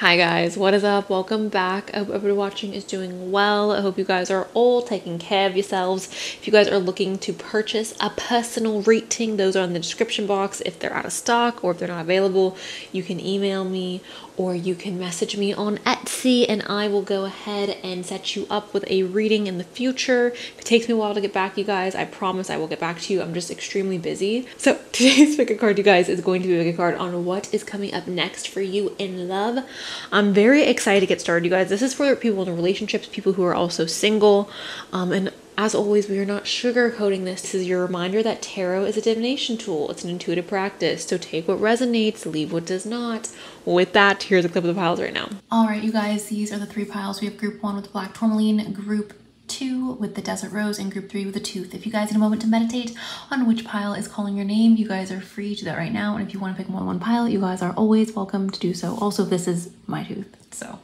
Hi guys, what is up? Welcome back. I hope everybody watching is doing well. I hope you guys are all taking care of yourselves. If you guys are looking to purchase a personal rating, those are in the description box. If they're out of stock or if they're not available, you can email me or you can message me on Etsy and I will go ahead and set you up with a reading in the future. If it takes me a while to get back, you guys, I promise I will get back to you. I'm just extremely busy. So today's pick a card, you guys, is going to be a pick a card on what is coming up next for you in love. I'm very excited to get started, you guys. This is for people in relationships, people who are also single, and as always, we are not sugarcoating this. This is your reminder that tarot is a divination tool. It's an intuitive practice. So take what resonates, leave what does not. With that, here's a clip of the piles right now. All right, you guys, these are the three piles. We have group one with the black tourmaline, group two with the desert rose, and group three with the tooth. If you guys need a moment to meditate on which pile is calling your name, you guys are free to do that right now. And if you want to pick more than one pile, you guys are always welcome to do so. Also, this is my tooth, so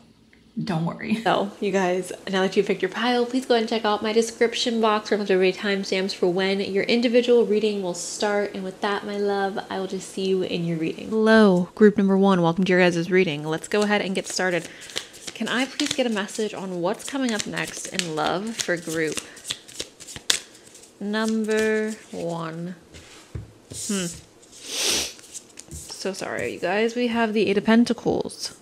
don't worry. So you guys, now that you've picked your pile, please go ahead and check out my description box where I'll have timestamps for when your individual reading will start. And with that, my love, I will just see you in your reading. Hello, group number one. Welcome to your guys' reading. Let's go ahead and get started. Can I please get a message on what's coming up next in love for group number one? So sorry, you guys. We have the Eight of Pentacles,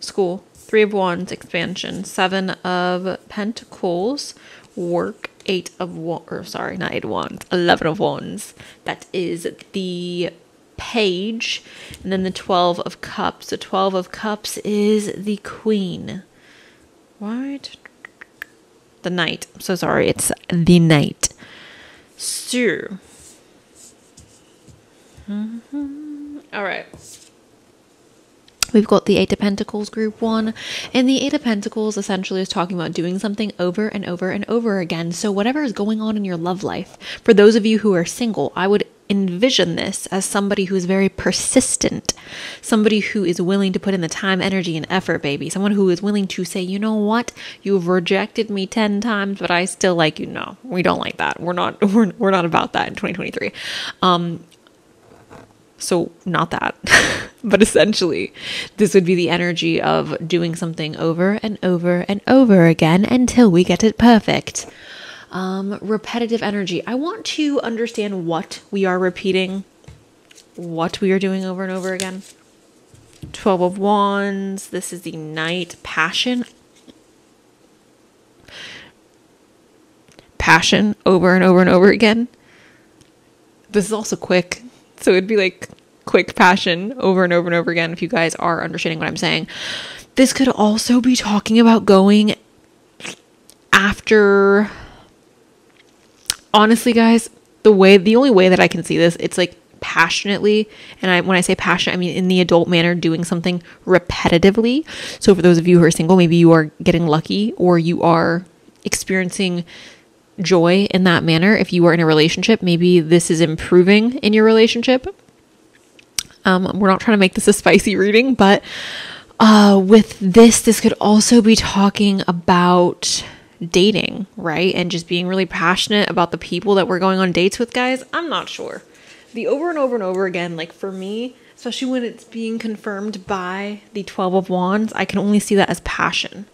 school, Three of Wands, expansion, Seven of Pentacles, work, Eight of Wands, or sorry, not Eight of Wands, 11 of Wands. That is the page, and then the 12 of cups. The 12 of cups is the queen. What? The knight. I'm so sorry. It's the knight. So. All right. We've got the Eight of Pentacles, group one, and the Eight of Pentacles essentially is talking about doing something over and over and over again. So whatever is going on in your love life, for those of you who are single, I would envision this as somebody who is very persistent, somebody who is willing to put in the time, energy, and effort, baby. Someone who is willing to say, you know what, you've rejected me 10 times, but I still like you. No, we don't like that. We're not about that in 2023. So not that, but essentially this would be the energy of doing something over and over and over again until we get it perfect. Repetitive energy. I want to understand what we are repeating, what we are doing over and over again. 12 of Wands. This is the Knight. Passion. Passion over and over and over again. This is also quick. So it'd be like quick passion over and over and over again. If you guys are understanding what I'm saying, this could also be talking about going after, honestly, guys, the only way that I can see this, it's like passionately. And when I say passion, I mean in the adult manner, doing something repetitively. So for those of you who are single, maybe you are getting lucky or you are experiencing joy in that manner. If you are in a relationship, maybe this is improving in your relationship. We're not trying to make this a spicy reading, but with this could also be talking about dating, right? And just being really passionate about the people that we're going on dates with, guys. I'm not sure. The over and over and over again, like for me, especially when it's being confirmed by the 12 of Wands, I can only see that as passion.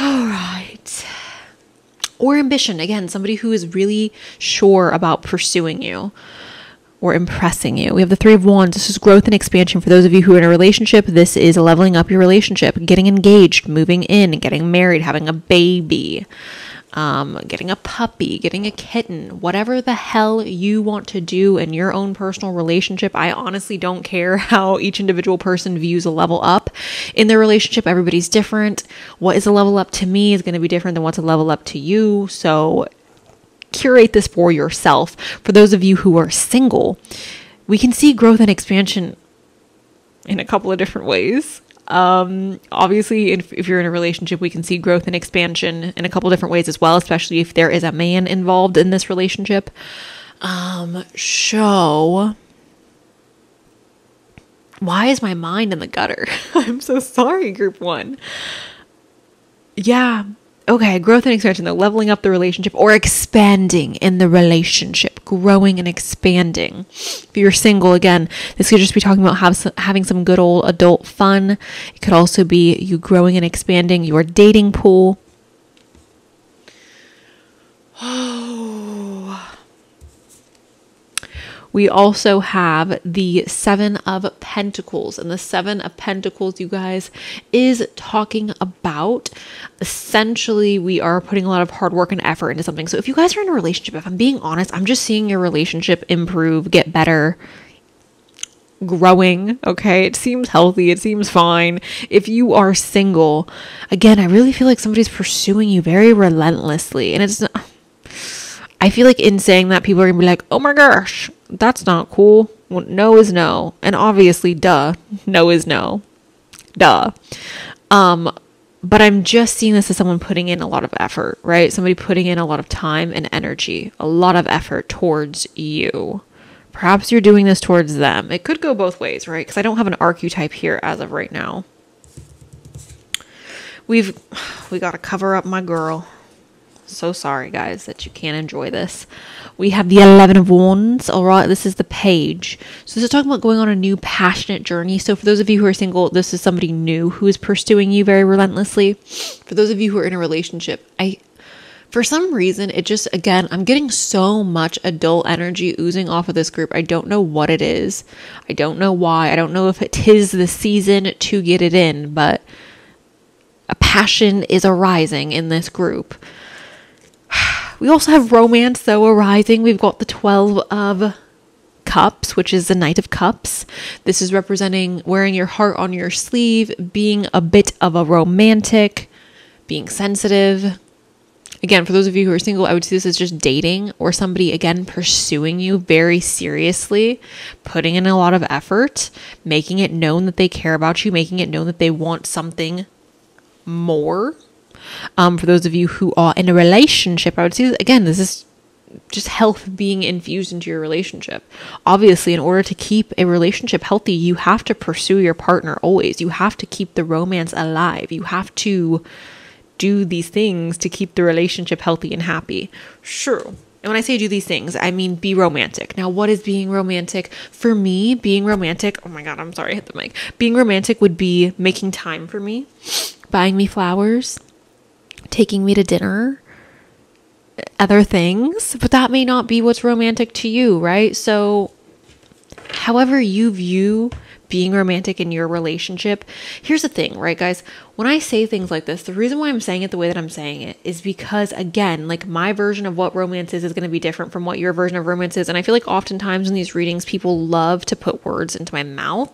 All right. Or ambition. Again, somebody who is really sure about pursuing you or impressing you. We have the Three of Wands. This is growth and expansion. For those of you who are in a relationship, this is leveling up your relationship, getting engaged, moving in, getting married, having a baby, getting a puppy, getting a kitten, whatever the hell you want to do in your own personal relationship. I honestly don't care how each individual person views a level up in their relationship. Everybody's different. What is a level up to me is going to be different than what's a level up to you. So curate this for yourself. For those of you who are single, we can see growth and expansion in a couple of different ways. Obviously, if you're in a relationship, we can see growth and expansion in a couple of different ways as well, especially if there is a man involved in this relationship. So why is my mind in the gutter? I'm so sorry, group one. Yeah. Okay, growth and expansion. They're leveling up the relationship or expanding in the relationship, growing and expanding. If you're single, again, this could just be talking about having some good old adult fun. It could also be you growing and expanding your dating pool. Oh. We also have the Seven of Pentacles, and the Seven of Pentacles, you guys, is talking about essentially we are putting a lot of hard work and effort into something. So if you guys are in a relationship, if I'm being honest, I'm just seeing your relationship improve, get better, growing. Okay, it seems healthy, it seems fine. If you are single, again, I really feel like somebody's pursuing you very relentlessly, and it's not, I feel like in saying that, people are gonna be like, oh my gosh, that's not cool. Well, no is no. And obviously, duh, no is no. Duh. But I'm just seeing this as someone putting in a lot of effort, right? Somebody putting in a lot of time and energy, a lot of effort towards you. Perhaps you're doing this towards them. It could go both ways, right? Because I don't have an archetype here as of right now. We got to cover up my girl. So sorry, guys, that you can't enjoy this. We have the 11 of Wands. All right, this is the page. So this is talking about going on a new passionate journey. So for those of you who are single, this is somebody new who is pursuing you very relentlessly. For those of you who are in a relationship, for some reason, it just, again, I'm getting so much adult energy oozing off of this group. I don't know what it is. I don't know why. I don't know if it is the season to get it in, but a passion is arising in this group. We also have romance, though, arising. We've got the 12 of Cups, which is the Knight of Cups. This is representing wearing your heart on your sleeve, being a bit of a romantic, being sensitive. Again, for those of you who are single, I would see this as just dating or somebody, again, pursuing you very seriously, putting in a lot of effort, making it known that they care about you, making it known that they want something more. For those of you who are in a relationship, I would say, again, this is just health being infused into your relationship. Obviously, in order to keep a relationship healthy, you have to pursue your partner always. You have to keep the romance alive. You have to do these things to keep the relationship healthy and happy. Sure. And when I say do these things, I mean be romantic. Now, what is being romantic? For me, being romantic, oh my God, I'm sorry, I hit the mic. Being romantic would be making time for me, buying me flowers, taking me to dinner, other things, but that may not be what's romantic to you, right? So however you view being romantic in your relationship, here's the thing, right, guys? When I say things like this, the reason why I'm saying it the way that I'm saying it is because, again, like my version of what romance is going to be different from what your version of romance is. And I feel like oftentimes in these readings, people love to put words into my mouth.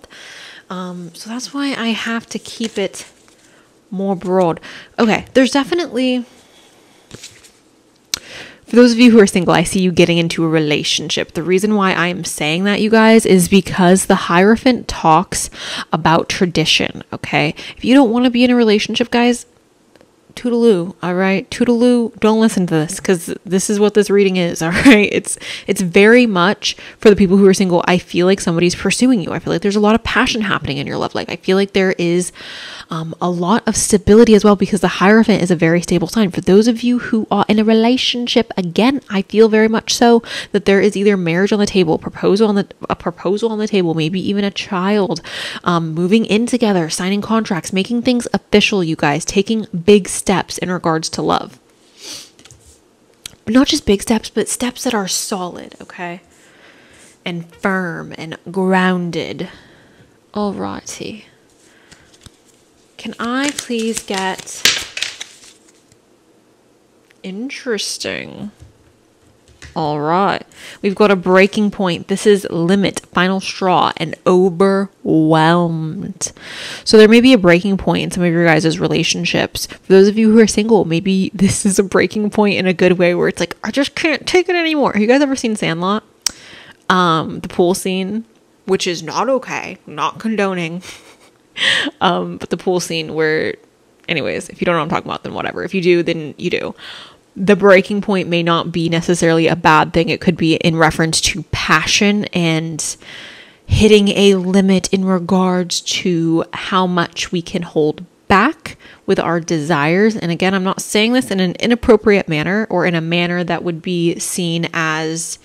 So that's why I have to keep it more broad. Okay, there's definitely, for those of you who are single, I see you getting into a relationship. The reason why I am saying that, you guys, is because the Hierophant talks about tradition, okay? If you don't want to be in a relationship, guys, toodaloo, all right? Toodaloo, don't listen to this, because this is what this reading is, all right? It's very much, for the people who are single, I feel like somebody's pursuing you. I feel like there's a lot of passion happening in your love life. I feel like there is a lot of stability as well, because the Hierophant is a very stable sign. For those of you who are in a relationship, again, I feel very much so that there is either marriage on the table, a proposal on the table, maybe even a child, moving in together, signing contracts, making things official, you guys, taking big steps in regards to love. But not just big steps, but steps that are solid, okay? And firm and grounded. Alrighty. Can I please get interesting? All right. We've got a breaking point. This is limit, final straw, and overwhelmed. So there may be a breaking point in some of your guys' relationships. For those of you who are single, maybe this is a breaking point in a good way where it's like, I just can't take it anymore. Have you guys ever seen Sandlot? The pool scene, which is not okay, not condoning. But the pool scene where, anyways, if you don't know what I'm talking about, then whatever. If you do, then you do. The breaking point may not be necessarily a bad thing. It could be in reference to passion and hitting a limit in regards to how much we can hold back, with our desires. And again, I'm not saying this in an inappropriate manner or in a manner that would be seen as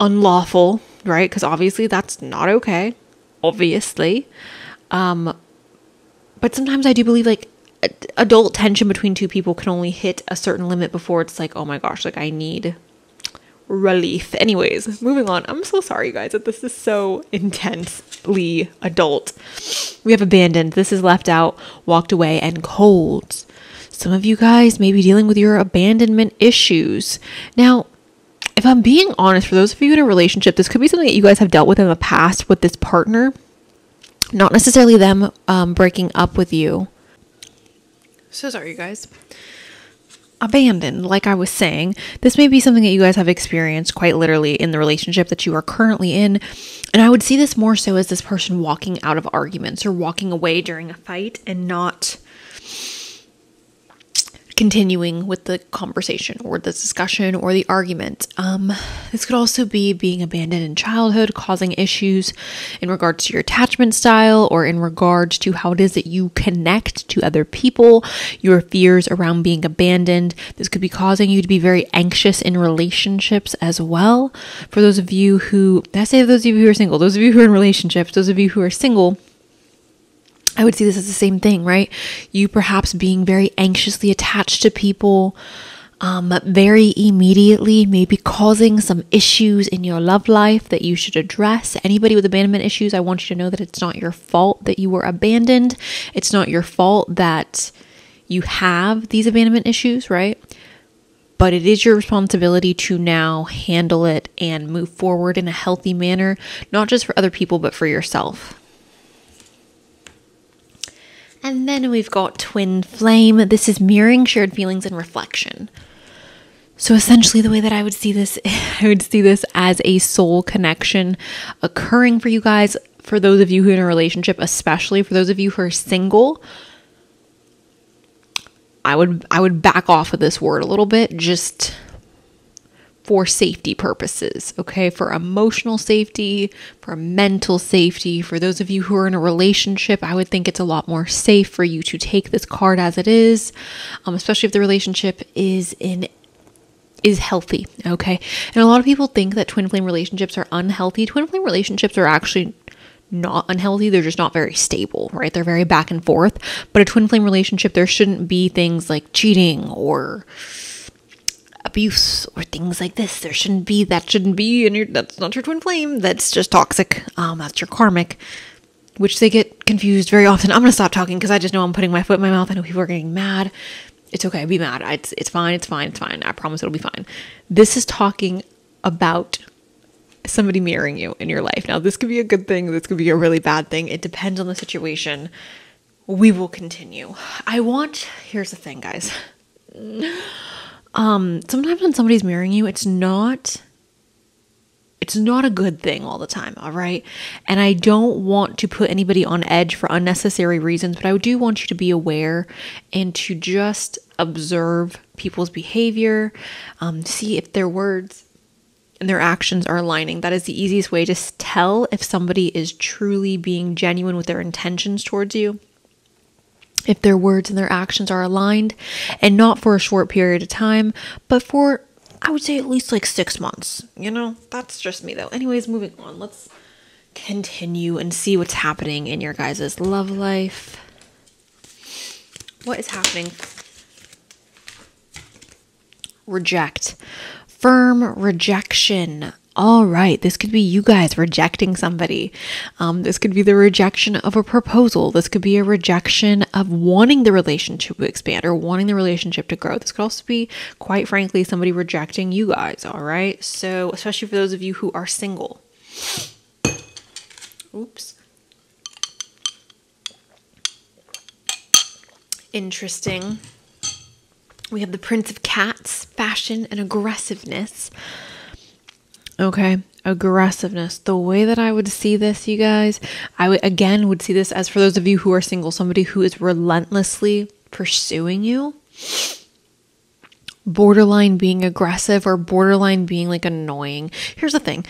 unlawful, right? Because obviously that's not okay, obviously. But sometimes I do believe like adult tension between two people can only hit a certain limit before it's like, oh my gosh, like I need relief. Anyways, moving on. I'm so sorry, you guys, that this is so intensely adult. We have abandoned. This is left out, walked away, and colds. Some of you guys may be dealing with your abandonment issues. Now, if I'm being honest, for those of you in a relationship, this could be something that you guys have dealt with in the past with this partner, not necessarily them breaking up with you. So sorry, you guys. Abandoned, like I was saying, this may be something that you guys have experienced quite literally in the relationship that you are currently in. And I would see this more so as this person walking out of arguments or walking away during a fight and not continuing with the conversation or the discussion or the argument. This could also be being abandoned in childhood, causing issues in regards to your attachment style or in regards to how it is that you connect to other people, your fears around being abandoned. This could be causing you to be very anxious in relationships as well. For those of you who, I say those of you who are single, those of you who are in relationships, those of you who are single, I would see this as the same thing, right? You perhaps being very anxiously attached to people, very immediately, maybe causing some issues in your love life that you should address. Anybody with abandonment issues, I want you to know that it's not your fault that you were abandoned. It's not your fault that you have these abandonment issues, right? But it is your responsibility to now handle it and move forward in a healthy manner, not just for other people, but for yourself. And then we've got twin flame. This is mirroring shared feelings and reflection. So essentially the way that I would see this, I would see this as a soul connection occurring for you guys. For those of you who are in a relationship, especially for those of you who are single, I would back off of this word a little bit just for safety purposes, okay? For emotional safety, for mental safety. For those of you who are in a relationship, I would think it's a lot more safe for you to take this card as it is, especially if the relationship is healthy, okay? And a lot of people think that twin flame relationships are unhealthy. Twin flame relationships are actually not unhealthy. They're just not very stable, right? They're very back and forth. But a twin flame relationship, there shouldn't be things like cheating or abuse or things like this. There shouldn't be, that shouldn't be, and that's not your twin flame. That's just toxic. That's your karmic, which they get confused very often. I'm going to stop talking because I just know I'm putting my foot in my mouth. I know people are getting mad. It's okay. Be mad. It's fine. It's fine. It's fine. I promise it'll be fine. This is talking about somebody mirroring you in your life. Now, this could be a good thing. This could be a really bad thing. It depends on the situation. We will continue. Here's the thing, guys. Sometimes when somebody's mirroring you, it's not a good thing all the time. All right. And I don't want to put anybody on edge for unnecessary reasons, but I do want you to be aware and to just observe people's behavior. See if their words and their actions are aligning. That is the easiest way to tell if somebody is truly being genuine with their intentions towards you. If their words and their actions are aligned, and not for a short period of time, but for, I would say, at least like 6 months, you know, that's just me though. Anyways, moving on, let's continue and see what's happening in your guys' love life. What is happening? Reject. Firm rejection. All right, this could be you guys rejecting somebody. This could be the rejection of a proposal. This could be a rejection of wanting the relationship to expand or wanting the relationship to grow. This could also be, quite frankly, somebody rejecting you guys, all right? So especially for those of you who are single. Oops. Interesting. We have the Prince of Cats, fashion and aggressiveness. Okay, aggressiveness. The way that I would see this, you guys, I would see this as, for those of you who are single, somebody who is relentlessly pursuing you, borderline being aggressive or borderline being like annoying. Here's the thing.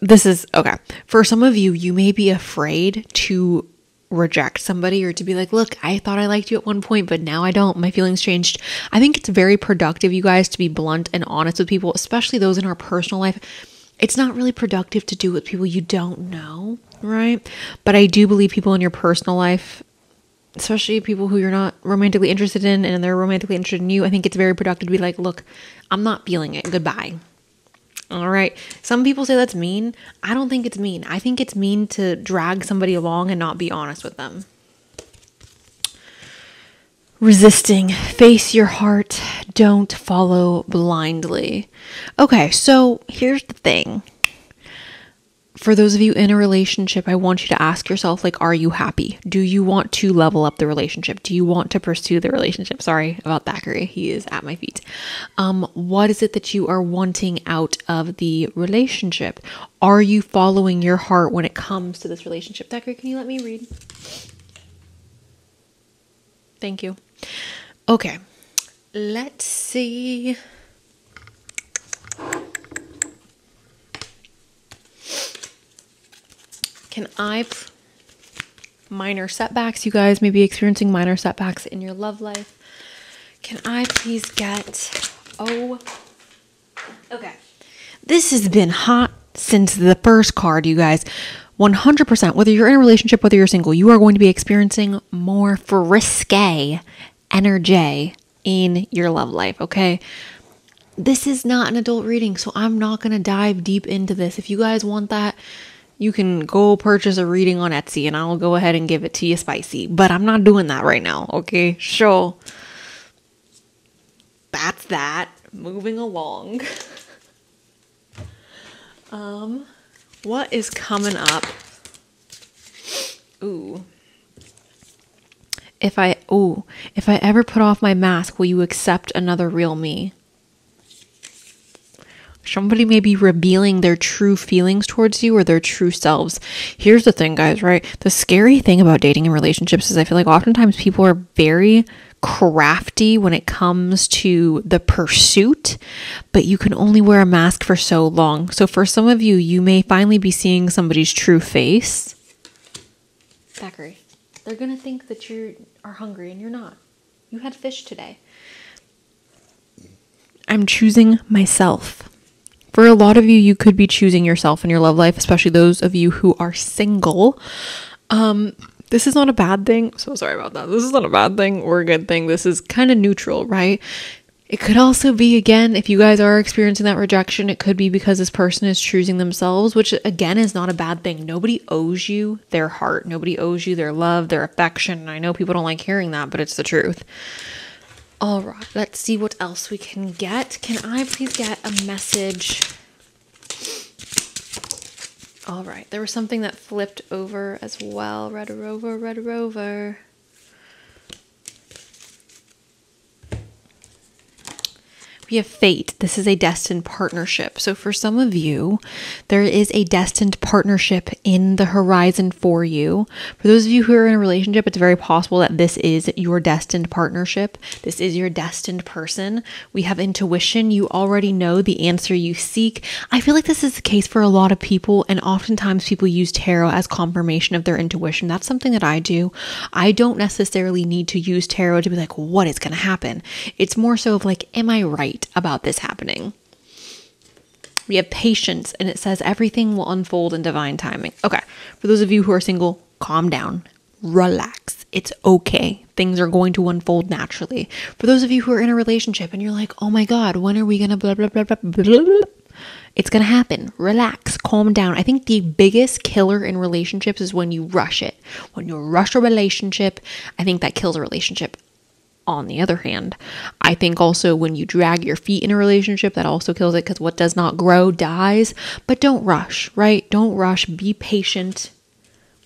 This is, okay, for some of you, you may be afraid to reject somebody or to be like, look, I thought I liked you at one point, but now I don't. My feelings changed. I think it's very productive, you guys, to be blunt and honest with people, especially those in our personal life. It's not really productive to do with people you don't know, right? But I do believe people in your personal life, especially people who you're not romantically interested in and they're romantically interested in you, I think it's very productive to be like, look, I'm not feeling it. Goodbye. All right. Some people say that's mean. I don't think it's mean. I think it's mean to drag somebody along and not be honest with them. Resisting. Face your heart. Don't follow blindly. Okay, so here's the thing. For those of you in a relationship, I want you to ask yourself, like, are you happy? Do you want to level up the relationship? Do you want to pursue the relationship? Sorry about Thackeray. He is at my feet. What is it that you are wanting out of the relationship? Are you following your heart when it comes to this relationship? Thackeray, can you let me read? Thank you. Okay. Let's see. Can I, minor setbacks, you guys may be experiencing minor setbacks in your love life. Can I please get, oh, okay. This has been hot since the first card, you guys. 100%, whether you're in a relationship, whether you're single, you are going to be experiencing more frisky energy in your love life, okay? This is not an adult reading, so I'm not going to dive deep into this. If you guys want that, you can go purchase a reading on Etsy and I'll go ahead and give it to you spicy, but I'm not doing that right now. Okay. So that's that. Moving along. What is coming up? Ooh. If I ever put off my mask, will you accept another real me? Somebody may be revealing their true feelings towards you or their true selves. Here's the thing, guys, right? The scary thing about dating and relationships is I feel like oftentimes people are very crafty when it comes to the pursuit, but you can only wear a mask for so long. So for some of you, you may finally be seeing somebody's true face. Thackeray, they're going to think that you are hungry and you're not. You had fish today. I'm choosing myself. For a lot of you, you could be choosing yourself in your love life, especially those of you who are single. This is not a bad thing. So sorry about that. This is not a bad thing or a good thing. This is kind of neutral, right? It could also be, again, if you guys are experiencing that rejection, it could be because this person is choosing themselves, which again is not a bad thing. Nobody owes you their heart. Nobody owes you their love, their affection. I know people don't like hearing that, but it's the truth. All right, let's see what else we can get. Can I please get a message? All right, there was something that flipped over as well. Read her over. We have fate. This is a destined partnership. So for some of you, there is a destined partnership in the horizon for you. For those of you who are in a relationship, it's very possible that this is your destined partnership. This is your destined person. We have intuition. You already know the answer you seek. I feel like this is the case for a lot of people. And oftentimes people use tarot as confirmation of their intuition. That's something that I do. I don't necessarily need to use tarot to be like, what is going to happen? It's more so of like, am I right about this happening? We have patience, and it says everything will unfold in divine timing. Okay, for those of you who are single, calm down, relax. It's okay. Things are going to unfold naturally. For those of you who are in a relationship and you're like, oh my God, when are we gonna blah, blah, blah, blah, blah? It's gonna happen. Relax, calm down. I think the biggest killer in relationships is when you rush it. When you rush a relationship, I think that kills a relationship. On the other hand, I think also when you drag your feet in a relationship, that also kills it, because what does not grow dies. But don't rush, right? Don't rush. Be patient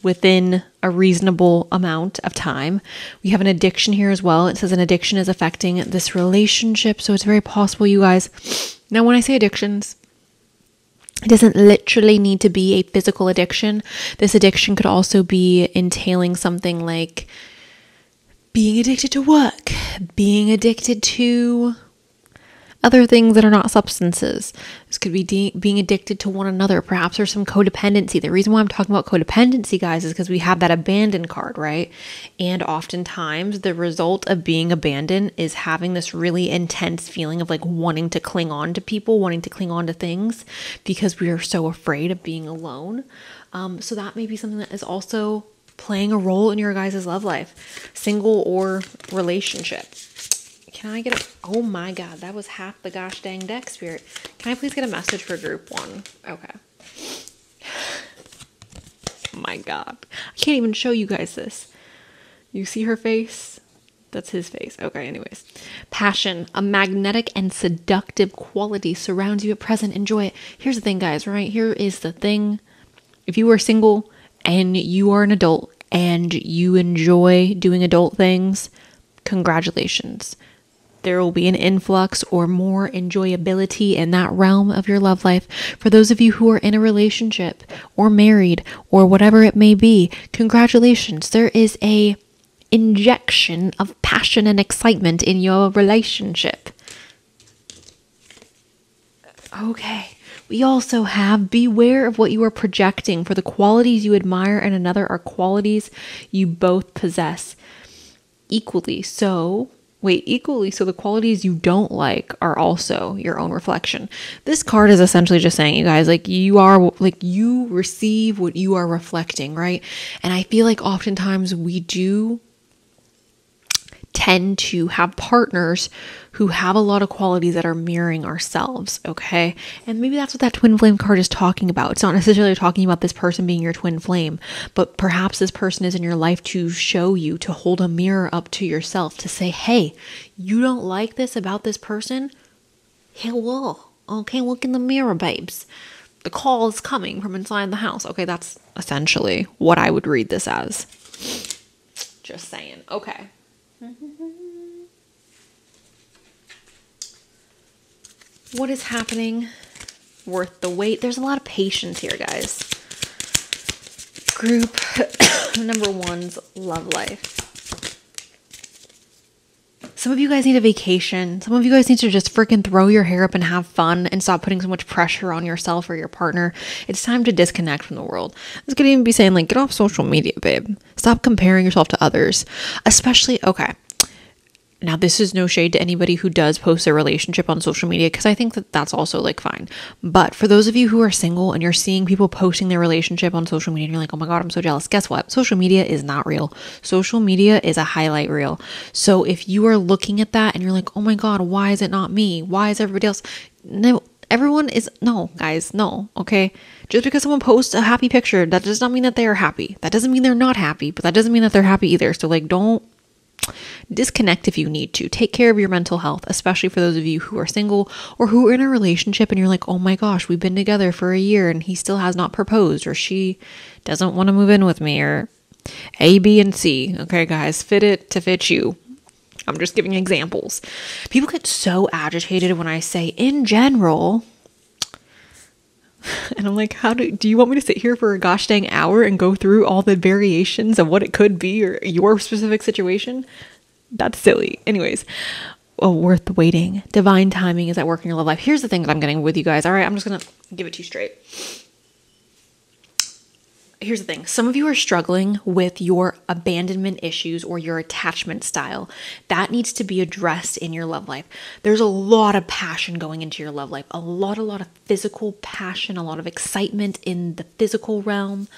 within a reasonable amount of time. We have an addiction here as well. It says an addiction is affecting this relationship. So it's very possible, you guys. Now, when I say addictions, it doesn't literally need to be a physical addiction. This addiction could also be entailing something like being addicted to work, being addicted to other things that are not substances. This could be being addicted to one another. Perhaps there's some codependency. The reason why I'm talking about codependency, guys, is because we have that abandon card, right? And oftentimes the result of being abandoned is having this really intense feeling of like wanting to cling on to people, wanting to cling on to things because we are so afraid of being alone. So that may be something that is also playing a role in your guys' love life, single or relationship. Can I get a, oh my God, that was half the gosh dang deck, Spirit. Can I please get a message for group one? Okay. Oh my God. I can't even show you guys this. You see her face? That's his face. Okay, anyways. Passion, a magnetic and seductive quality surrounds you at present. Enjoy it. Here's the thing, guys, right? Here is the thing. If you are single and you are an adult and you enjoy doing adult things, congratulations. There will be an influx or more enjoyability in that realm of your love life. For those of you who are in a relationship or married or whatever it may be, congratulations. There is an injection of passion and excitement in your relationship. Okay. We also have beware of what you are projecting, for the qualities you admire in another are qualities you both possess equally. So... wait, equally, so the qualities you don't like are also your own reflection. This card is essentially just saying, you guys, like you are, like you receive what you are reflecting, right? And I feel like oftentimes we do tend to have partners who have a lot of qualities that are mirroring ourselves, okay? And maybe that's what that twin flame card is talking about. It's not necessarily talking about this person being your twin flame, but perhaps this person is in your life to show you, to hold a mirror up to yourself, to say, hey, you don't like this about this person? Hello, okay, look in the mirror, babes. The call is coming from inside the house. Okay, that's essentially what I would read this as. Just saying, okay. What is happening? Worth the wait. There's a lot of patience here, guys. Group number one's love life. Some of you guys need a vacation. Some of you guys need to just freaking throw your hair up and have fun and stop putting so much pressure on yourself or your partner. It's time to disconnect from the world. This could even be saying, like, get off social media, babe. Stop comparing yourself to others, especially, okay. Now, this is no shade to anybody who does post their relationship on social media, because I think that that's also like fine. But for those of you who are single and you're seeing people posting their relationship on social media and you're like, oh my God, I'm so jealous. Guess what? Social media is not real. Social media is a highlight reel. So if you are looking at that and you're like, oh my God, why is it not me? Why is everybody else? No, everyone is, no, guys, no. Okay. Just because someone posts a happy picture, that does not mean that they are happy. That doesn't mean they're not happy, but that doesn't mean that they're happy either. So like, don't disconnect if you need to. Take care of your mental health, especially for those of you who are single or who are in a relationship and you're like, oh my gosh, we've been together for a year and he still has not proposed, or she doesn't want to move in with me, or A, B, and C. Okay, guys, fit it to fit you. I'm just giving examples. People get so agitated when I say in general, and I'm like, how do you want me to sit here for a gosh dang hour and go through all the variations of what it could be or your specific situation? That's silly. Anyways, well, worth the waiting. Divine timing is at work in your love life. Here's the thing that I'm getting with you guys. All right, I'm just going to give it to you straight. Here's the thing. Some of you are struggling with your abandonment issues or your attachment style. That needs to be addressed in your love life. There's a lot of passion going into your love life. A lot of physical passion, a lot of excitement in the physical realm.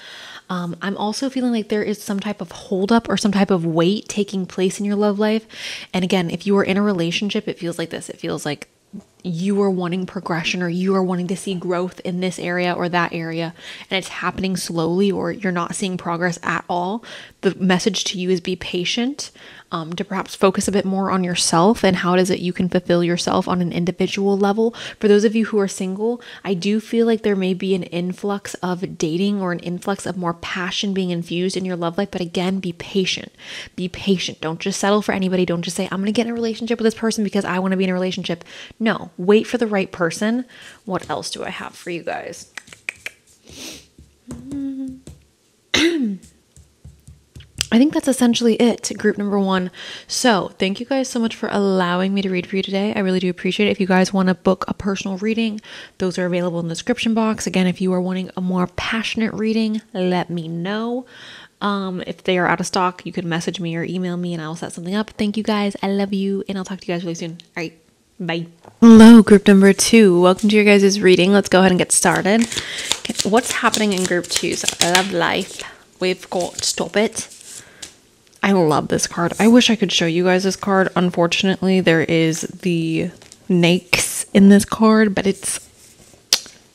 I'm also feeling like there is some type of holdup or some type of weight taking place in your love life. And again, if you are in a relationship, it feels like this. It feels like you are wanting progression, or you are wanting to see growth in this area or that area, and it's happening slowly, or you're not seeing progress at all. The message to you is be patient, to perhaps focus a bit more on yourself and how it is that you can fulfill yourself on an individual level. For those of you who are single, I do feel like there may be an influx of dating or an influx of more passion being infused in your love life. But again, be patient. Be patient. Don't just settle for anybody. Don't just say, I'm going to get in a relationship with this person because I want to be in a relationship. No. Wait for the right person. What else do I have for you guys? I think that's essentially it, group number one. So thank you guys so much for allowing me to read for you today. I really do appreciate it. If you guys want to book a personal reading, those are available in the description box. Again, if you are wanting a more passionate reading, let me know. If they are out of stock, you can message me or email me and I will set something up. Thank you guys. I love you and I'll talk to you guys really soon. All right. Bye. Hello, group number two. Welcome to your guys' reading. Let's go ahead and get started. Okay, what's happening in group two? So love life. We've got stop it. I love this card. I wish I could show you guys this card. Unfortunately, there is the snakes in this card, but it's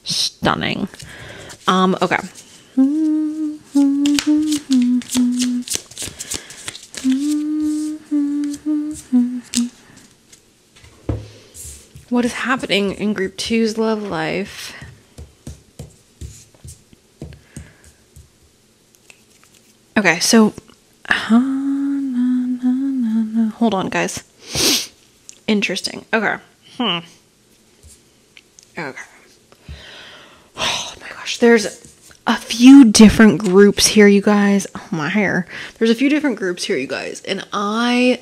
stunning. Okay. What is happening in group two's love life? Okay, so hold on, guys. Interesting. Okay. Okay. Oh my gosh. There's a few different groups here, you guys. Oh my hair. There's a few different groups here, you guys. And I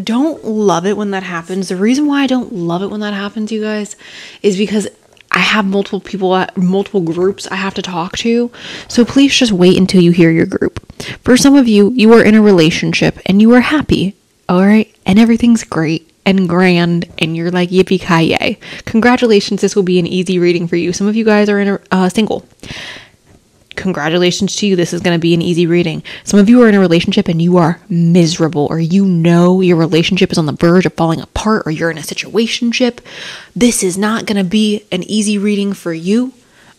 don't love it when that happens. The reason why I don't love it when that happens, you guys, is because I have multiple people, multiple groups I have to talk to. So please just wait until you hear your group. For some of you, you are in a relationship and you are happy, all right? And everything's great and grand and you're like, yippee-ki-yay. Congratulations, this will be an easy reading for you. Some of you guys are in a, single. Congratulations to you, this is going to be an easy reading. Some of you are in a relationship and you are miserable, or you know your relationship is on the verge of falling apart, or you're in a situationship. This is not going to be an easy reading for you,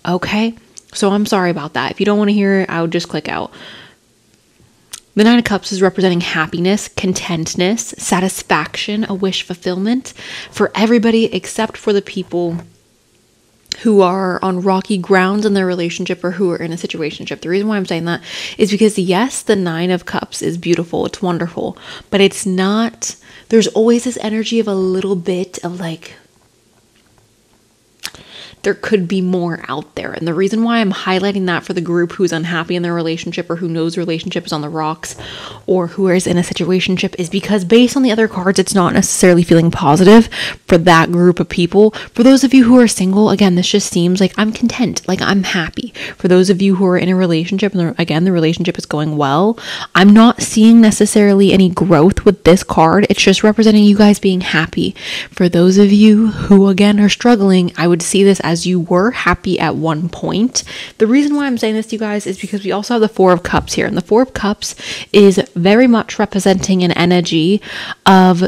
okay? So I'm sorry about that. If you don't want to hear it, I would just click out. The Nine of Cups is representing happiness, contentness, satisfaction, a wish fulfillment for everybody except for the people who are on rocky grounds in their relationship or who are in a situationship. The reason why I'm saying that is because, yes, the Nine of Cups is beautiful. It's wonderful, but it's not, there's always this energy of a little bit of like, there could be more out there. And the reason why I'm highlighting that for the group who's unhappy in their relationship or who knows relationship is on the rocks or who is in a situationship is because based on the other cards, it's not necessarily feeling positive for that group of people. For those of you who are single, again, this just seems like I'm content, like I'm happy. For those of you who are in a relationship, and again, the relationship is going well, I'm not seeing necessarily any growth with this card. It's just representing you guys being happy. For those of you who, again, are struggling, I would see this as you were happy at one point. The reason why I'm saying this to you guys is because we also have the Four of Cups here, and the Four of Cups is very much representing an energy of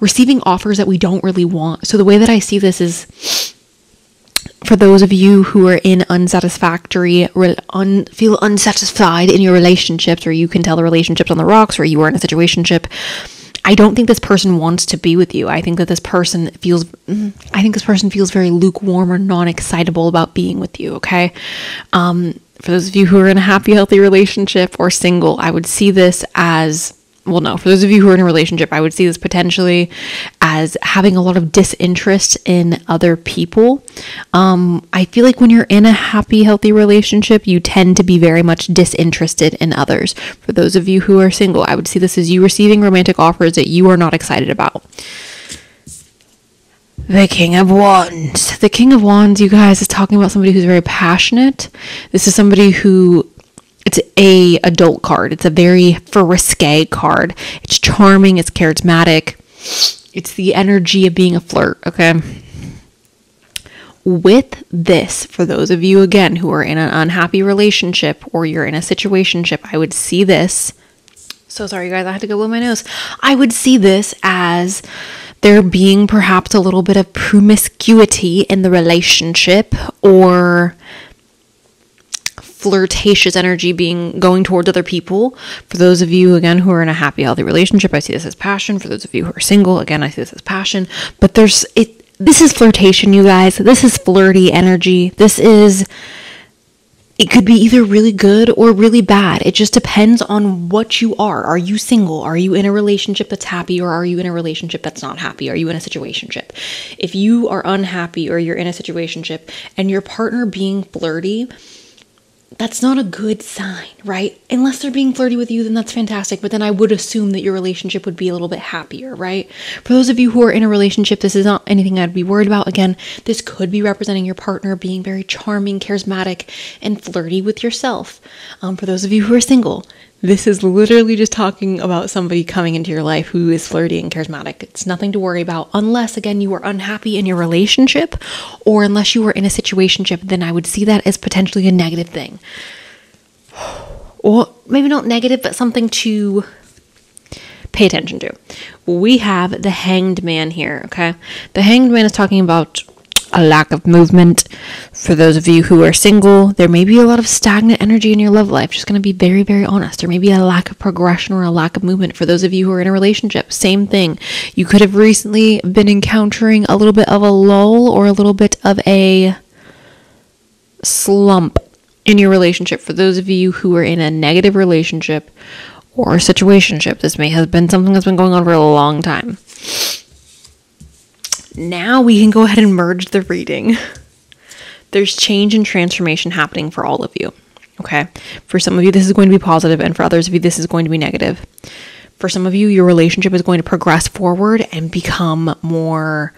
receiving offers that we don't really want. So the way that I see this is for those of you who are in unsatisfactory, feel unsatisfied in your relationships, or you can tell the relationship's on the rocks, or you are in a situationship, I don't think this person wants to be with you. I think that this person feels, very lukewarm or non-excitable about being with you, okay? For those of you who are in a happy, healthy relationship or single, I would see this as, well, no, for those of you who are in a relationship, I would see this potentially as having a lot of disinterest in other people. I feel like when you're in a happy, healthy relationship, you tend to be very much disinterested in others. For those of you who are single, I would see this as you receiving romantic offers that you are not excited about. The King of Wands. The King of Wands, you guys, is talking about somebody who's very passionate. This is somebody who... it's a adult card. It's a very frisky card. It's charming. It's charismatic. It's the energy of being a flirt. Okay. With this, for those of you, again, who are in an unhappy relationship or you're in a situationship, I would see this. So sorry, you guys. I had to go blow my nose. I would see this as there being perhaps a little bit of promiscuity in the relationship or flirtatious energy being going towards other people. For those of you, again, who are in a happy, healthy relationship, I see this as passion. For those of you who are single, again, I see this as passion. But there's it. This is flirtation, you guys. This is flirty energy. This is, it could be either really good or really bad. It just depends on what you are. Are you single? Are you in a relationship that's happy, or are you in a relationship that's not happy? Are you in a situationship? If you are unhappy or you're in a situationship and your partner being flirty, that's not a good sign, right? Unless they're being flirty with you, then that's fantastic. But then I would assume that your relationship would be a little bit happier, right? For those of you who are in a relationship, this is not anything I'd be worried about. Again, this could be representing your partner being very charming, charismatic, and flirty with yourself. For those of you who are single, this is literally just talking about somebody coming into your life who is flirty and charismatic. It's nothing to worry about unless, again, you are unhappy in your relationship or unless you were in a situationship, then I would see that as potentially a negative thing. Or maybe not negative, but something to pay attention to. We have the Hanged Man here, okay? The Hanged Man is talking about a lack of movement. For those of you who are single, there may be a lot of stagnant energy in your love life. Just going to be very, very honest. There may be a lack of progression or a lack of movement. For those of you who are in a relationship, same thing. You could have recently been encountering a little bit of a lull or a little bit of a slump in your relationship. For those of you who are in a negative relationship or situationship, this may have been something that's been going on for a long time. Now we can go ahead and merge the reading. There's change and transformation happening for all of you, okay? For some of you, this is going to be positive, and for others of you, this is going to be negative. For some of you, your relationship is going to progress forward and become more,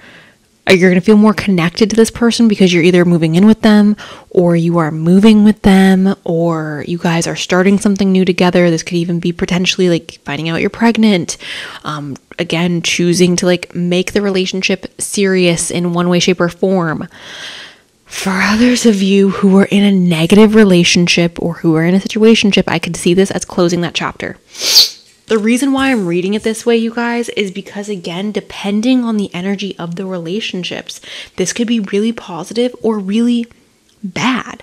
you're going to feel more connected to this person because you're either moving in with them or you are moving with them or you guys are starting something new together. This could even be potentially like finding out you're pregnant. Again, choosing to like make the relationship serious in one way, shape, or form. For others of you who are in a negative relationship or who are in a situationship, I could see this as closing that chapter. The reason why I'm reading it this way, you guys, is because, again, depending on the energy of the relationships, this could be really positive or really bad.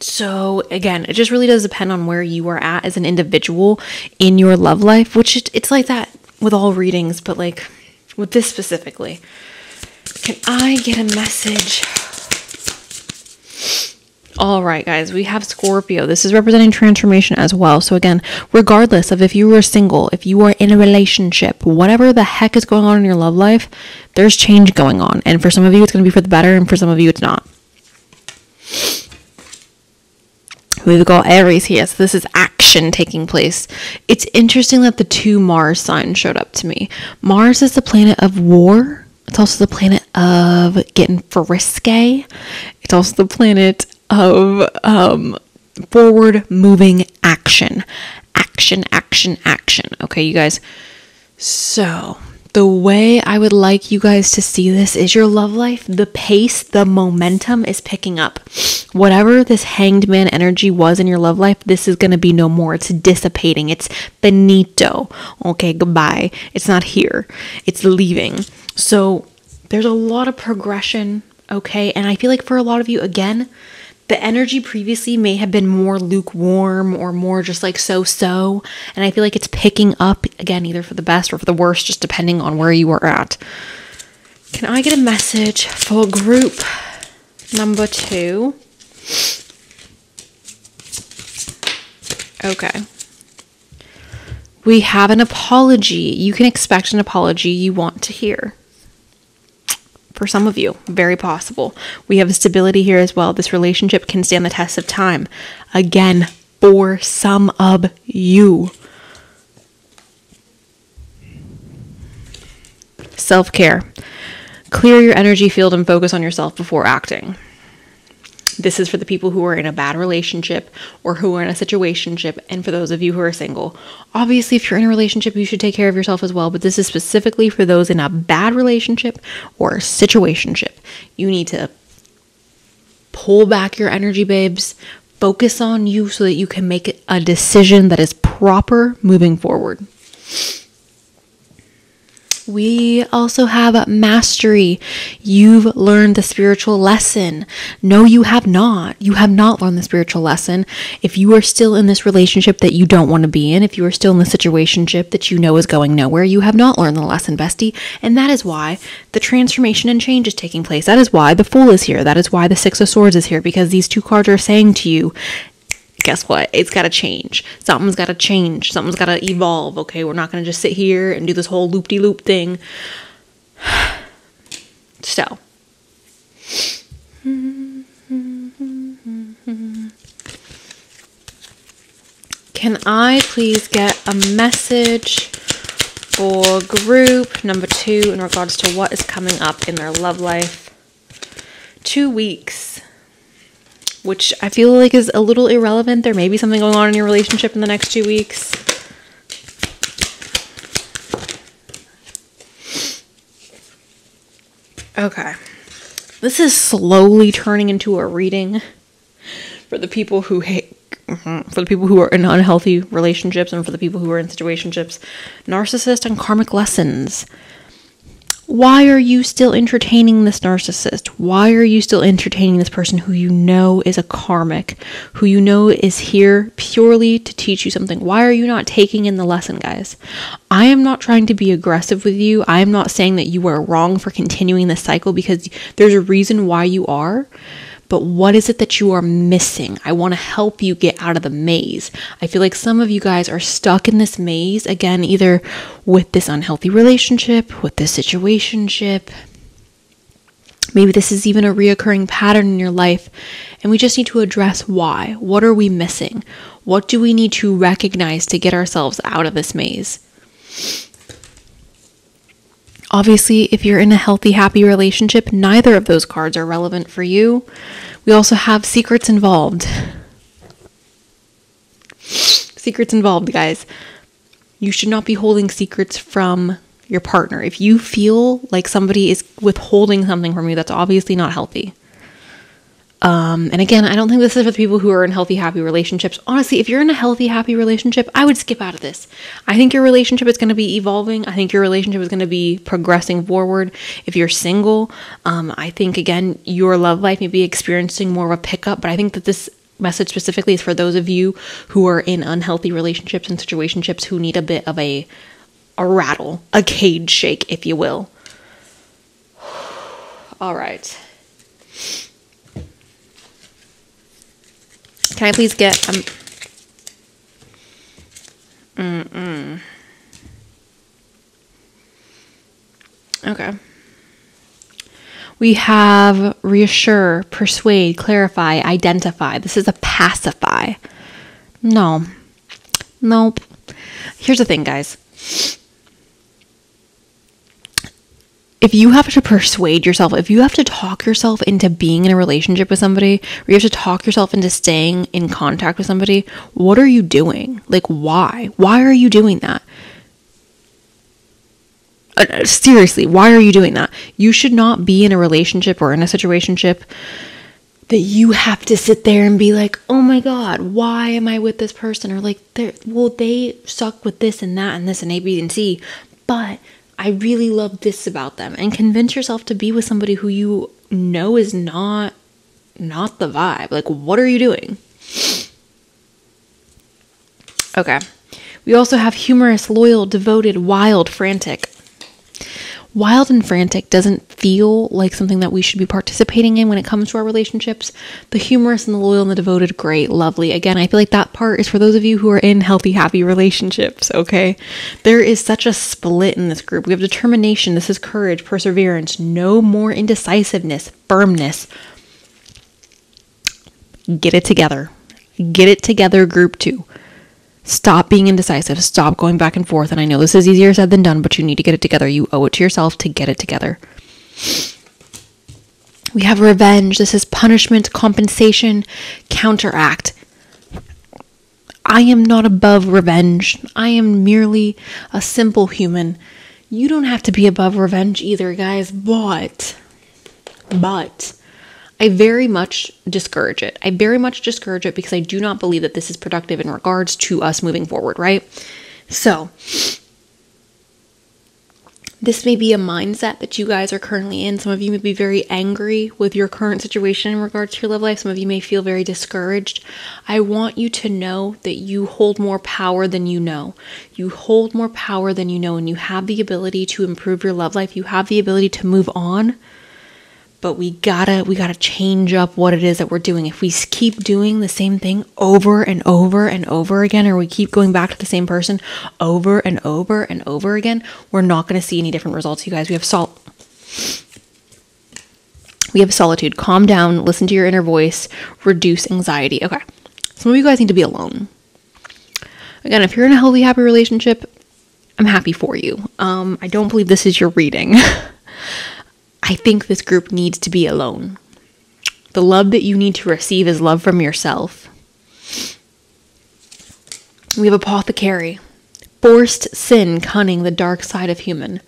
So, again, it just really does depend on where you are at as an individual in your love life, which it's like that with all readings, but like with this specifically. Can I get a message? All right, guys, we have Scorpio. This is representing transformation as well. So again, regardless of if you were single, if you are in a relationship, whatever the heck is going on in your love life, there's change going on. And for some of you, it's going to be for the better. And for some of you, it's not. We've got Aries here. So this is action taking place. It's interesting that the two Mars signs showed up to me. Mars is the planet of war. It's also the planet of getting frisky. It's also the planet of forward moving action. Action, action, action. Okay, you guys. So the way I would like you guys to see this is your love life, the pace, the momentum is picking up. Whatever this Hanged Man energy was in your love life, this is going to be no more. It's dissipating. It's finito. Okay, goodbye. It's not here. It's leaving. So there's a lot of progression, okay? And I feel like for a lot of you, again, the energy previously may have been more lukewarm or more just like so-so, and I feel like it's picking up again, either for the best or for the worst, just depending on where you are at. Can I get a message for group number 2? Okay. We have an apology. You can expect an apology you want to hear. For some of you, very possible. We have stability here as well. This relationship can stand the test of time. Again, for some of you. Self-care. Clear your energy field and focus on yourself before acting. This is for the people who are in a bad relationship or who are in a situationship, and for those of you who are single. Obviously, if you're in a relationship, you should take care of yourself as well, but this is specifically for those in a bad relationship or situationship. You need to pull back your energy, babes. Focus on you so that you can make a decision that is proper moving forward. We also have mastery. You've learned the spiritual lesson. No, you have not. You have not learned the spiritual lesson. If you are still in this relationship that you don't want to be in, if you are still in the situationship that you know is going nowhere, you have not learned the lesson, bestie. And that is why the transformation and change is taking place. That is why the Fool is here. That is why the Six of Swords is here, because these two cards are saying to you, guess what? It's got to change. Something's got to change. Something's got to evolve. Okay, we're not going to just sit here and do this whole loop-de-loop thing. So. Can I please get a message for group number 2 in regards to what is coming up in their love life? 2 weeks, which I feel like is a little irrelevant. There may be something going on in your relationship in the next 2 weeks. Okay. This is slowly turning into a reading for the people who hate, for the people who are in unhealthy relationships and for the people who are in situationships. Narcissist and karmic lessons. Why are you still entertaining this narcissist? Why are you still entertaining this person who you know is a karmic, who you know is here purely to teach you something? Why are you not taking in the lesson, guys? I am not trying to be aggressive with you. I am not saying that you are wrong for continuing this cycle, because there's a reason why you are. But what is it that you are missing? I want to help you get out of the maze. I feel like some of you guys are stuck in this maze, again, either with this unhealthy relationship, with this situationship. Maybe this is even a reoccurring pattern in your life, and we just need to address why. What are we missing? What do we need to recognize to get ourselves out of this maze? Obviously, if you're in a healthy, happy relationship, neither of those cards are relevant for you. We also have secrets involved. Secrets involved, guys. You should not be holding secrets from your partner. If you feel like somebody is withholding something from you, that's obviously not healthy. And again, I don't think this is for the people who are in healthy, happy relationships. Honestly, if you're in a healthy, happy relationship, I would skip out of this. I think your relationship is going to be evolving. I think your relationship is going to be progressing forward. If you're single, I think, again, your love life may be experiencing more of a pickup, but I think that this message specifically is for those of you who are in unhealthy relationships and situationships who need a bit of a rattle, a cage shake, if you will. All right. Can I please get Okay. We have reassure, persuade, clarify, identify. This is a pacify. No. Nope. Here's the thing, guys. If you have to persuade yourself, if you have to talk yourself into being in a relationship with somebody, or you have to talk yourself into staying in contact with somebody, what are you doing? Like, why? Why are you doing that? Seriously, why are you doing that? You should not be in a relationship or in a situationship that you have to sit there and be like, oh my God, why am I with this person? Or like, well, they suck with this and that and this and A, B, and C, but I really love this about them, and convince yourself to be with somebody who you know is not the vibe. Like, what are you doing? Okay. We also have humorous, loyal, devoted, wild, frantic. Wild and frantic doesn't feel like something that we should be participating in when it comes to our relationships. The humorous and the loyal and the devoted, great, lovely. Again, I feel like that part is for those of you who are in healthy, happy relationships, okay? There is such a split in this group. We have determination. This is courage, perseverance, no more indecisiveness, firmness. Get it together. Get it together, group 2. Stop being indecisive. Stop going back and forth. And I know this is easier said than done, but you need to get it together. You owe it to yourself to get it together. We have revenge. This is punishment, compensation, counteract. I am not above revenge. I am merely a simple human. You don't have to be above revenge either, guys, but I very much discourage it. I very much discourage it because I do not believe that this is productive in regards to us moving forward, right? So this may be a mindset that you guys are currently in. Some of you may be very angry with your current situation in regards to your love life. Some of you may feel very discouraged. I want you to know that you hold more power than you know. You hold more power than you know, and you have the ability to improve your love life. You have the ability to move on. But we gotta change up what it is that we're doing. If we keep doing the same thing over and over and over again, or we keep going back to the same person over and over and over again, we're not gonna see any different results, you guys. We have solitude. Calm down, listen to your inner voice, reduce anxiety. Okay, some of you guys need to be alone. Again, if you're in a healthy, happy relationship, I'm happy for you. I don't believe this is your reading. I think this group needs to be alone. The love that you need to receive is love from yourself. We have Apothecary. Forced sin, cunning, the dark side of human.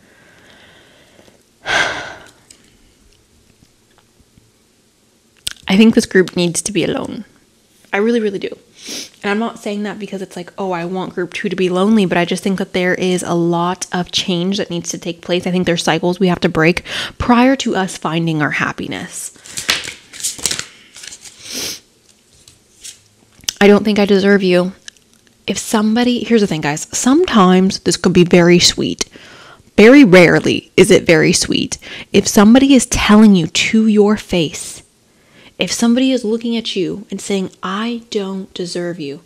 I think this group needs to be alone. I really, really do. And I'm not saying that because it's like, oh, I want group 2 to be lonely, but I just think that there is a lot of change that needs to take place. I think there's cycles we have to break prior to us finding our happiness. I don't think I deserve you. If somebody, here's the thing, guys, sometimes this could be very sweet. Very rarely is it very sweet. If somebody is telling you to your face, if somebody is looking at you and saying, I don't deserve you,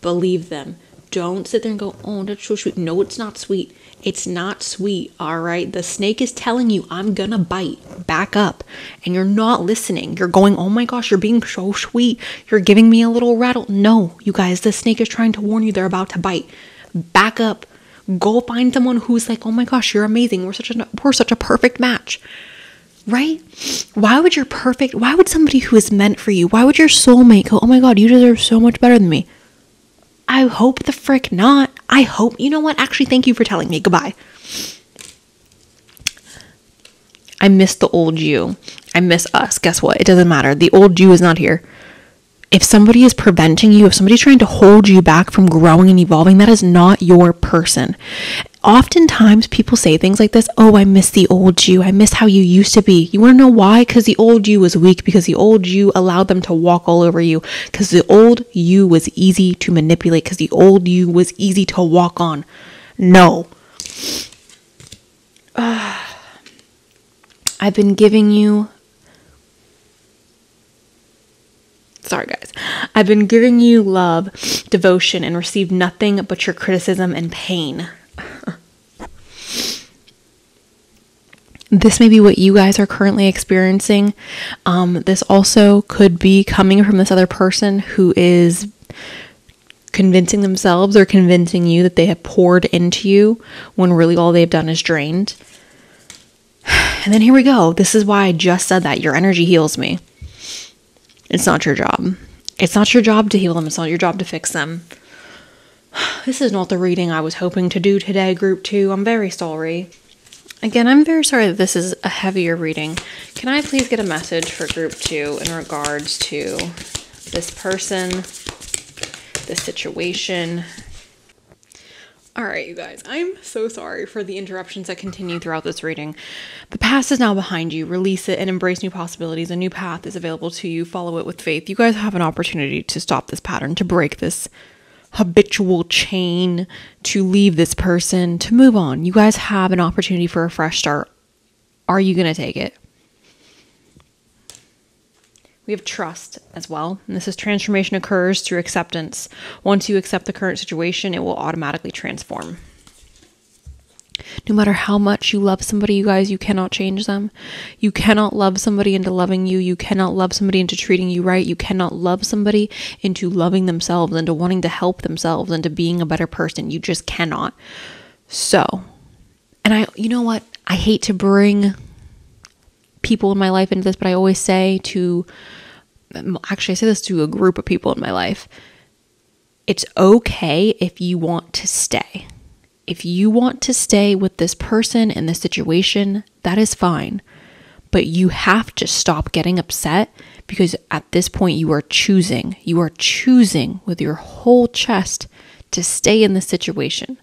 believe them. Don't sit there and go, oh, that's so sweet. No, it's not sweet. It's not sweet, all right? The snake is telling you, I'm gonna bite. Back up. And you're not listening. You're going, oh my gosh, you're being so sweet. You're giving me a little rattle. No, you guys, the snake is trying to warn you they're about to bite. Back up. Go find someone who's like, oh my gosh, you're amazing. We're such a perfect match. Right? Why would somebody who is meant for you, why would your soulmate go, oh my God, you deserve so much better than me? I hope the frick not. I hope, you know what? Actually, thank you for telling me. Goodbye. I miss the old you. I miss us. Guess what? It doesn't matter. The old you is not here. If somebody is preventing you, if somebody's trying to hold you back from growing and evolving, that is not your person. Oftentimes people say things like this, oh, I miss the old you. I miss how you used to be. You want to know why? Because the old you was weak, because the old you allowed them to walk all over you, because the old you was easy to manipulate, because the old you was easy to walk on. No. I've been giving you... Sorry, guys. I've been giving you love, devotion, and received nothing but your criticism and pain. This may be what you guys are currently experiencing. This also could be coming from this other person who is convincing themselves or convincing you that they have poured into you when really all they've done is drained. And then here we go. This is why I just said that. Your energy heals me. It's not your job. It's not your job to heal them. It's not your job to fix them. This is not the reading I was hoping to do today, group 2. I'm very sorry. Again, I'm very sorry that this is a heavier reading. Can I please get a message for group 2 in regards to this person, this situation? All right, you guys, I'm so sorry for the interruptions that continue throughout this reading. The past is now behind you. Release it and embrace new possibilities. A new path is available to you. Follow it with faith. You guys have an opportunity to stop this pattern, to break this habitual chain, to leave this person, to move on. You guys have an opportunity for a fresh start. Are you going to take it? We have trust as well. And this is transformation occurs through acceptance. Once you accept the current situation, it will automatically transform. No matter how much you love somebody, you guys, you cannot change them. You cannot love somebody into loving you. You cannot love somebody into treating you right. You cannot love somebody into loving themselves, into wanting to help themselves, into being a better person. You just cannot. So, and you know what? I hate to bring people in my life into this, but I always say this to a group of people in my life. It's okay if you want to stay. If you want to stay with this person and this situation, that is fine. But you have to stop getting upset, because at this point you are choosing with your whole chest to stay in this situation,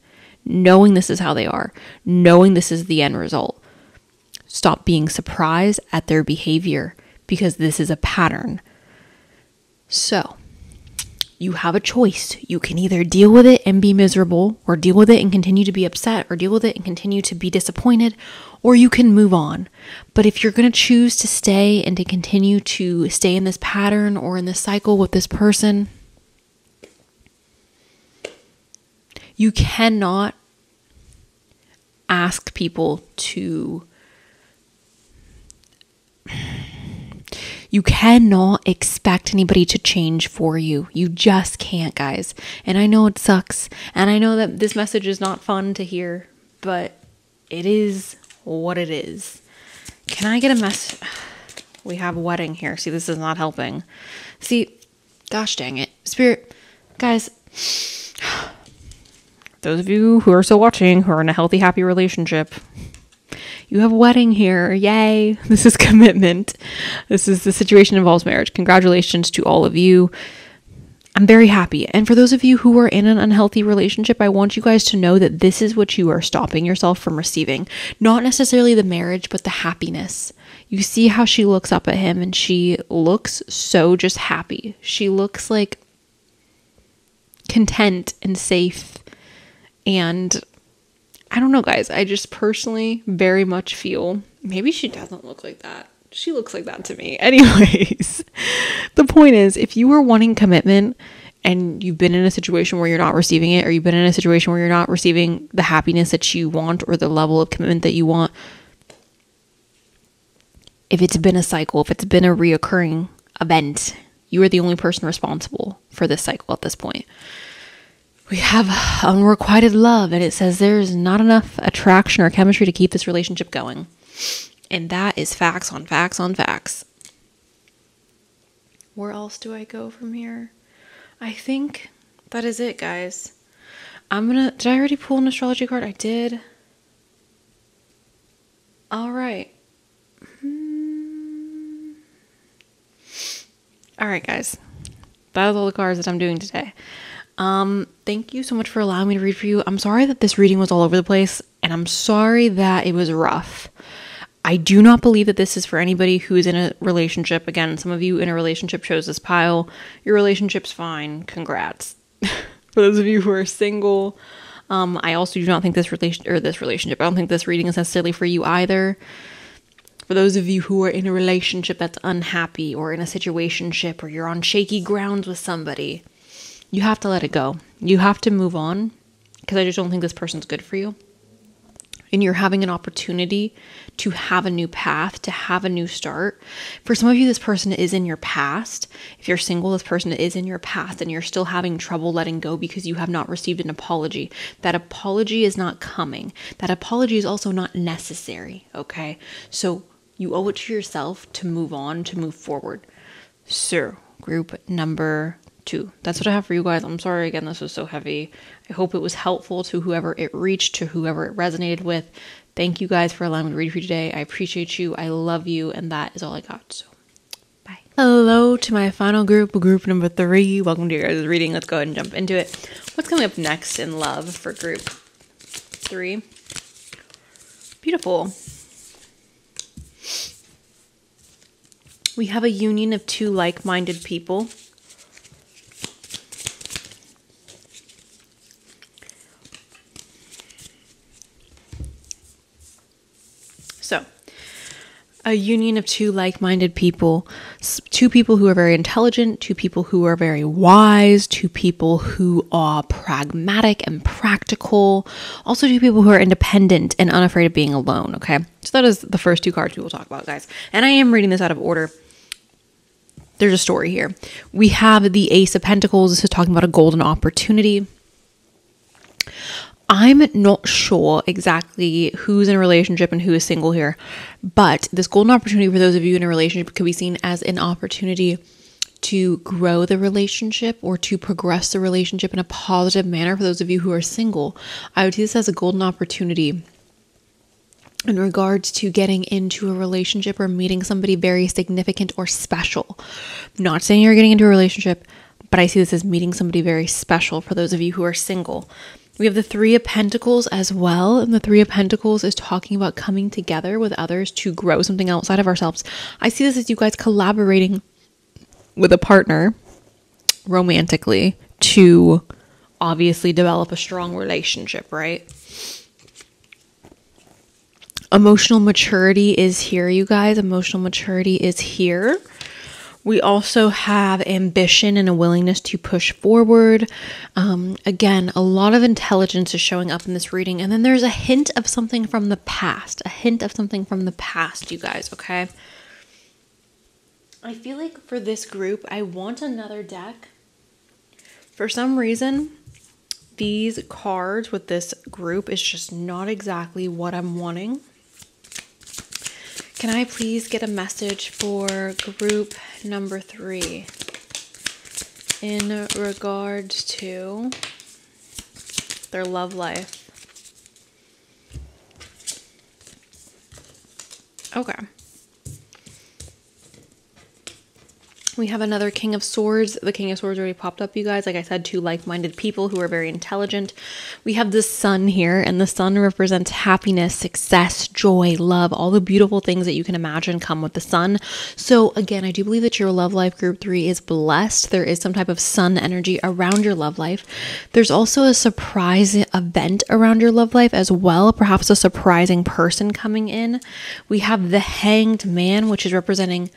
knowing this is how they are, knowing this is the end result. Stop being surprised at their behavior, because this is a pattern. So you have a choice. You can either deal with it and be miserable, or deal with it and continue to be upset, or deal with it and continue to be disappointed, or you can move on. But if you're going to choose to stay and to continue to stay in this pattern or in this cycle with this person, you cannot ask people to You cannot expect anybody to change for you. You just can't, guys. And I know it sucks. And I know that this message is not fun to hear, but it is what it is. Can I get a message? We have a wedding here. See, this is not helping. See, gosh dang it. Spirit, guys, those of you who are still watching, who are in a healthy, happy relationship, you have a wedding here. Yay. This is commitment. This is the situation involves marriage. Congratulations to all of you. I'm very happy. And for those of you who are in an unhealthy relationship, I want you guys to know that this is what you are stopping yourself from receiving. Not necessarily the marriage, but the happiness. You see how she looks up at him and she looks so just happy. She looks like content and safe. And I don't know, guys, I just personally very much feel, maybe she doesn't look like that. She looks like that to me. Anyways, the point is, if you are wanting commitment and you've been in a situation where you're not receiving it, or you've been in a situation where you're not receiving the happiness that you want or the level of commitment that you want, if it's been a cycle, if it's been a reoccurring event, you are the only person responsible for this cycle at this point. We have unrequited love, and it says there's not enough attraction or chemistry to keep this relationship going. And that is facts on facts on facts. Where else do I go from here? I think that is it, guys. Did I already pull an astrology card? I did. All right. All right, guys. That is all the cards that I'm doing today. Thank you so much for allowing me to read for you. I'm sorry that this reading was all over the place, and I'm sorry that it was rough. I do not believe that this is for anybody who is in a relationship. Again, some of you in a relationship chose this pile. Your relationship's fine. Congrats. For those of you who are single, I also do not think I don't think this reading is necessarily for you either. For those of you who are in a relationship that's unhappy, or in a situationship, or you're on shaky grounds with somebody, you have to let it go. You have to move on, because I just don't think this person's good for you. And you're having an opportunity to have a new path, to have a new start. For some of you, this person is in your past. If you're single, this person is in your past, and you're still having trouble letting go because you have not received an apology. That apology is not coming. That apology is also not necessary, okay? So you owe it to yourself to move on, to move forward. So, group number 2. That's what I have for you guys. I'm sorry again, this was so heavy. I hope it was helpful to whoever it reached, to whoever it resonated with. Thank you guys for allowing me to read for you today. I appreciate you. I love you. And that is all I got. So bye. Hello to my final group, group number 3. Welcome to your guys' reading. Let's go ahead and jump into it. What's coming up next in love for group 3? Beautiful. We have a union of 2 like-minded people. A union of 2 like-minded people, 2 people who are very intelligent, 2 people who are very wise, 2 people who are pragmatic and practical, also 2 people who are independent and unafraid of being alone, okay? So that is the first 2 cards we will talk about, guys. And I am reading this out of order. There's a story here. We have the Ace of Pentacles. This is talking about a golden opportunity. I'm not sure exactly who's in a relationship and who is single here, but this golden opportunity for those of you in a relationship could be seen as an opportunity to grow the relationship or to progress the relationship in a positive manner. For those of you who are single, I would see this as a golden opportunity in regards to getting into a relationship or meeting somebody very significant or special. I'm not saying you're getting into a relationship, but I see this as meeting somebody very special for those of you who are single. We have the Three of Pentacles as well, and the Three of Pentacles is talking about coming together with others to grow something outside of ourselves. I see this as you guys collaborating with a partner romantically to obviously develop a strong relationship, right? Emotional maturity is here, you guys. Emotional maturity is here. We also have ambition and a willingness to push forward. Again, a lot of intelligence is showing up in this reading. And then there's a hint of something from the past. A hint of something from the past, you guys, okay? I feel like for this group, I want another deck. For some reason, these cards with this group is just not exactly what I'm wanting. Can I please get a message for group number 3 in regards to their love life? Okay. We have another King of Swords. The King of Swords already popped up, you guys. Like I said, two like-minded people who are very intelligent. We have the Sun here, and the Sun represents happiness, success, joy, love, all the beautiful things that you can imagine come with the Sun. So again, I do believe that your love life, group 3, is blessed. There is some type of Sun energy around your love life. There's also a surprise event around your love life as well, perhaps a surprising person coming in. We have the Hanged Man, which is representing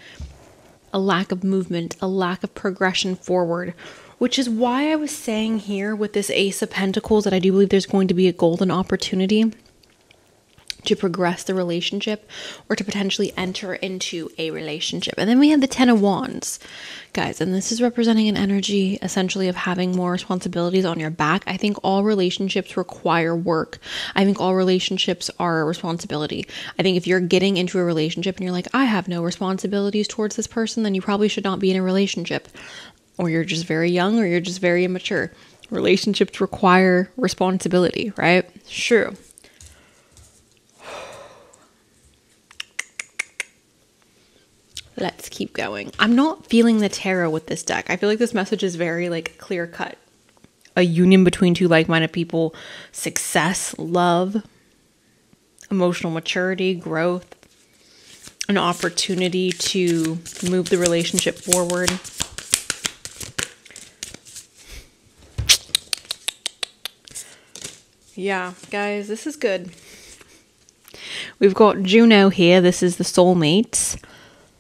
a lack of movement, a lack of progression forward, which is why I was saying here with this Ace of Pentacles that I do believe there's going to be a golden opportunity to progress the relationship or to potentially enter into a relationship. And then we have the Ten of Wands, guys, and this is representing an energy essentially of having more responsibilities on your back. I think all relationships require work. I think all relationships are a responsibility. I think if you're getting into a relationship and you're like, I have no responsibilities towards this person, then you probably should not be in a relationship, or you're just very young, or you're just very immature. Relationships require responsibility, right? Sure. Let's keep going. I'm not feeling the tarot with this deck. I feel like this message is very like clear cut. A union between two like-minded people, success, love, emotional maturity, growth, an opportunity to move the relationship forward. Yeah, guys, this is good. We've got Juno here. This is the soulmates.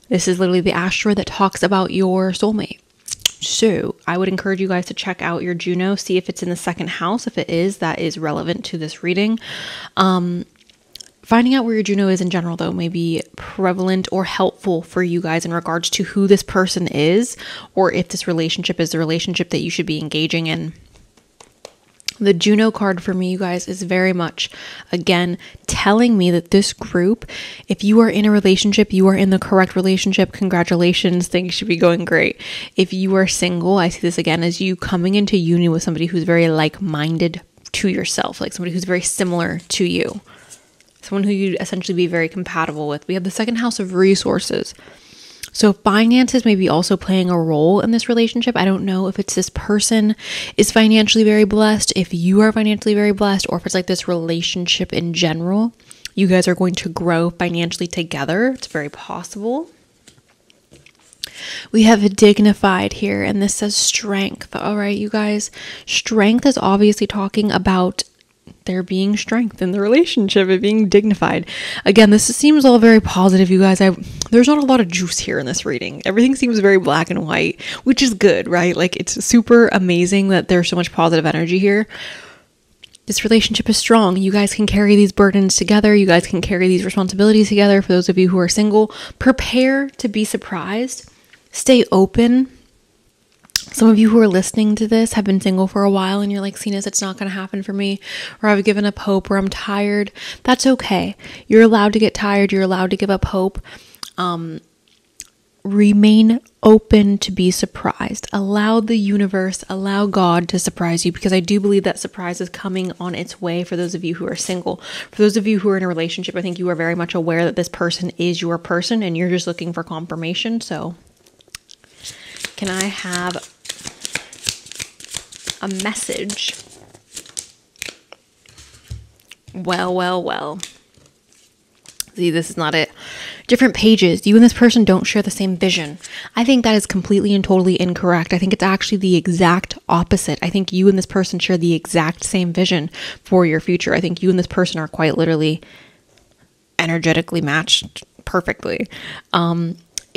This is literally the asteroid that talks about your soulmate. So I would encourage you guys to check out your Juno, see if it's in the second house. If it is, that is relevant to this reading. Finding out where your Juno is in general, though, may be prevalent or helpful for you guys in regards to who this person is, or if this relationship is the relationship that you should be engaging in. The Juno card for me, you guys, is very much, again, telling me that this group, if you are in a relationship, you are in the correct relationship. Congratulations, things should be going great. If you are single, I see this again as you coming into union with somebody who's very like-minded to yourself, like somebody who's very similar to you, someone who you'd essentially be very compatible with. We have the second house of resources. So finances may be also playing a role in this relationship. I don't know if it's this person is financially very blessed, if you are financially very blessed, or if it's like this relationship in general. You guys are going to grow financially together. It's very possible. We have a dignified here, and this says strength. All right, you guys, strength is obviously talking about there being strength in the relationship, it being dignified. Again, this seems all very positive, you guys. There's not a lot of juice here in this reading. Everything seems very black and white, which is good, right? Like, it's super amazing that there's so much positive energy here. This relationship is strong. You guys can carry these burdens together. You guys can carry these responsibilities together. For those of you who are single, prepare to be surprised. Stay open. Some of you who are listening to this have been single for a while and you're like, Cenus, it's not going to happen for me, or I've given up hope, or I'm tired. That's okay. You're allowed to get tired. You're allowed to give up hope. Remain open to be surprised. Allow the universe, allow God to surprise you, because I do believe that surprise is coming on its way for those of you who are single. For those of you who are in a relationship, I think you are very much aware that this person is your person and you're just looking for confirmation. So can I have a message? Well. See, this is not it. Different pages. You and this person don't share the same vision. I think that is completely and totally incorrect. I think it's actually the exact opposite. I think you and this person share the exact same vision for your future. I think you and this person are quite literally energetically matched perfectly.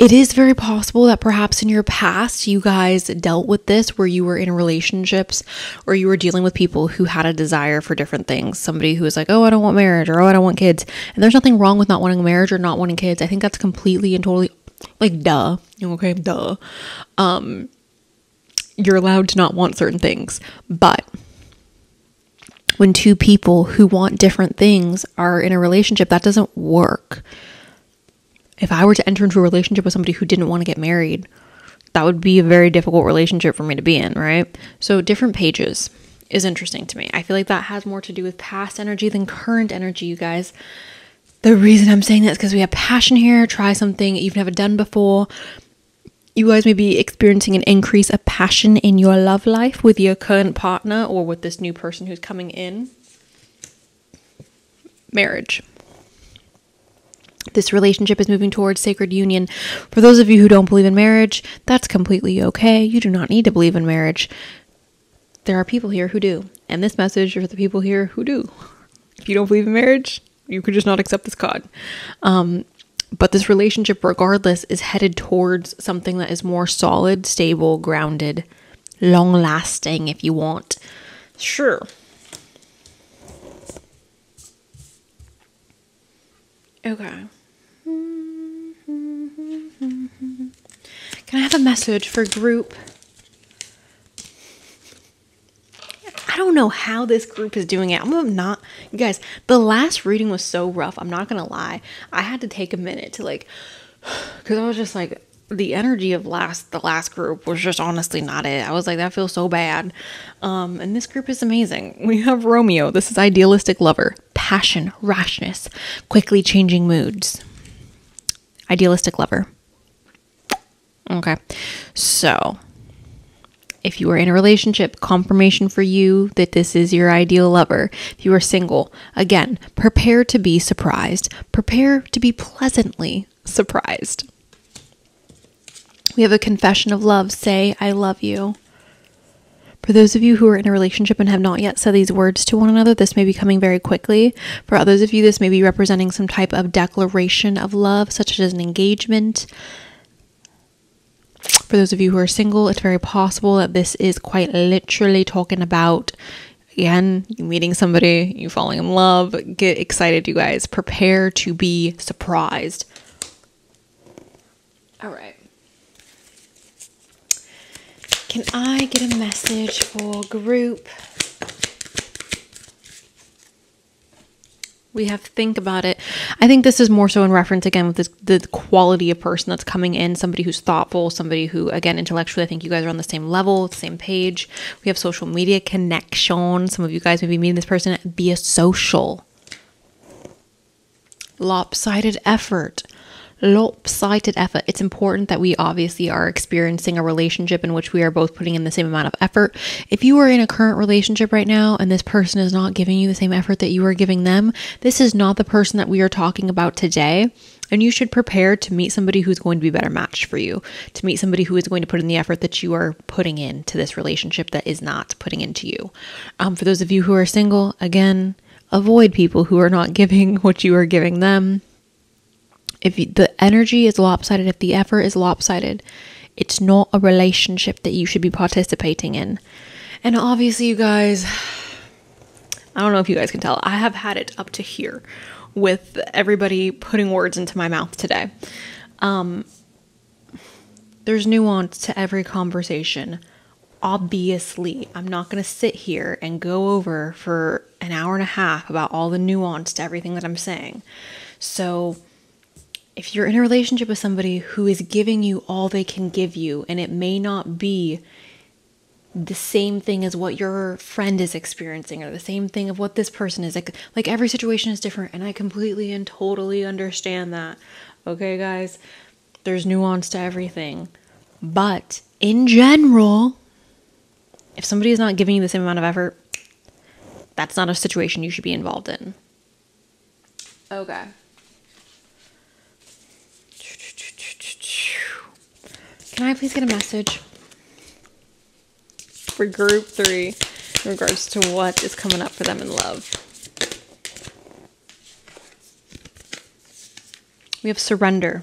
It is very possible that perhaps in your past, you guys dealt with this where you were in relationships or you were dealing with people who had a desire for different things. Somebody who was like, oh, I don't want marriage, or oh, I don't want kids. And there's nothing wrong with not wanting marriage or not wanting kids. I think that's completely and totally Like, duh. Okay, duh. You're allowed to not want certain things, but when two people who want different things are in a relationship, that doesn't work. If I were to enter into a relationship with somebody who didn't want to get married, that would be a very difficult relationship for me to be in, right? So different pages is interesting to me. I feel like that has more to do with past energy than current energy, you guys. The reason I'm saying that is because we have passion here. Try something you've never done before. You guys may be experiencing an increase of passion in your love life with your current partner or with this new person who's coming in. Marriage. This relationship is moving towards sacred union. For those of you who don't believe in marriage, that's completely okay. You do not need to believe in marriage. There are people here who do. And this message is for the people here who do. If you don't believe in marriage, you could just not accept this card. But this relationship, regardless, is headed towards something that is more solid, stable, grounded, long-lasting, if you want. Sure. Okay. Can I have a message for group? I don't know how this group is doing it. I'm not, you guys, the last reading was so rough. I'm not going to lie. I had to take a minute to like, because I was just like, the energy of the last group was just honestly not it. I was like, that feels so bad. And this group is amazing. We have Romeo. This is idealistic lover. Passion, rashness, quickly changing moods. Idealistic lover. Okay. So if you are in a relationship, confirmation for you that this is your ideal lover. If you are single, again, prepare to be surprised. Prepare to be pleasantly surprised. We have a confession of love. Say, I love you. For those of you who are in a relationship and have not yet said these words to one another, this may be coming very quickly. For others of you, this may be representing some type of declaration of love, such as an engagement. For those of you who are single, it's very possible that this is quite literally talking about, again, you meeting somebody, you falling in love. Get excited, you guys. Prepare to be surprised. All right. Can I get a message for group? We have think about it. I think this is more so in reference, again, with this, the quality of person that's coming in, somebody who's thoughtful, somebody who, again, intellectually, I think you guys are on the same level, the same page. We have social media connection. Some of you guys may be meeting this person via social. Lopsided effort. Lopsided effort. It's important that we obviously are experiencing a relationship in which we are both putting in the same amount of effort. If you are in a current relationship right now and this person is not giving you the same effort that you are giving them, this is not the person that we are talking about today. And you should prepare to meet somebody who's going to be better matched for you, to meet somebody who is going to put in the effort that you are putting into this relationship that is not putting into you. For those of you who are single, again, avoid people who are not giving what you are giving them. If the energy is lopsided, if the effort is lopsided, it's not a relationship that you should be participating in. And obviously, you guys, I don't know if you guys can tell, I have had it up to here with everybody putting words into my mouth today. There's nuance to every conversation. Obviously, I'm not going to sit here and go over for an hour and a half about all the nuance to everything that I'm saying. So if you're in a relationship with somebody who is giving you all they can give you, and it may not be the same thing as what your friend is experiencing or the same thing of what this person is, like every situation is different, and I completely and totally understand that. Okay, guys, there's nuance to everything. But in general, if somebody is not giving you the same amount of effort, that's not a situation you should be involved in. Okay. Can I please get a message for group 3 in regards to what is coming up for them in love? We have surrender,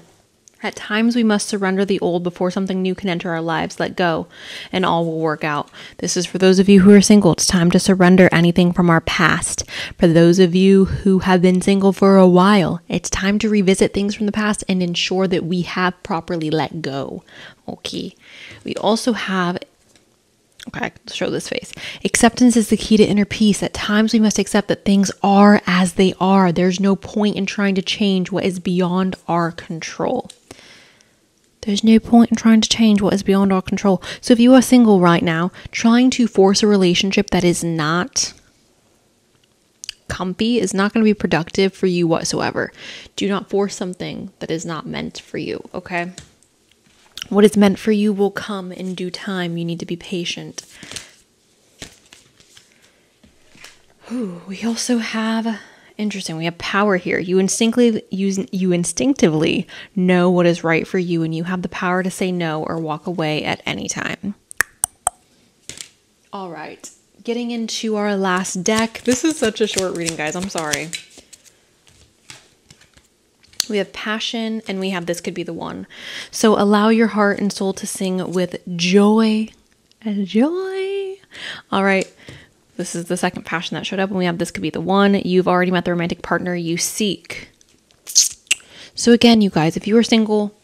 At times we must surrender the old before something new can enter our lives. Let go, and all will work out. This is for those of you who are single. It's time to surrender anything from our past. For those of you who have been single for a while, it's time to revisit things from the past and ensure that we have properly let go. Okay. We also have... Okay, show this face. Acceptance is the key to inner peace. At times we must accept that things are as they are. There's no point in trying to change what is beyond our control. There's no point in trying to change what is beyond our control. So if you are single right now, trying to force a relationship that is not comfy is not going to be productive for you whatsoever. Do not force something that is not meant for you, okay? What is meant for you will come in due time. You need to be patient. Ooh, we also have... Interesting. We have power here. You instinctively know what is right for you, and you have the power to say no or walk away at any time. All right. Getting into our last deck. This is such a short reading, guys. I'm sorry. We have passion, and we have this could be the one. So allow your heart and soul to sing with joy. Joy. All right. This is the second passion that showed up, and we have this could be the one. You've already met the romantic partner you seek. So again, you guys, if you are single,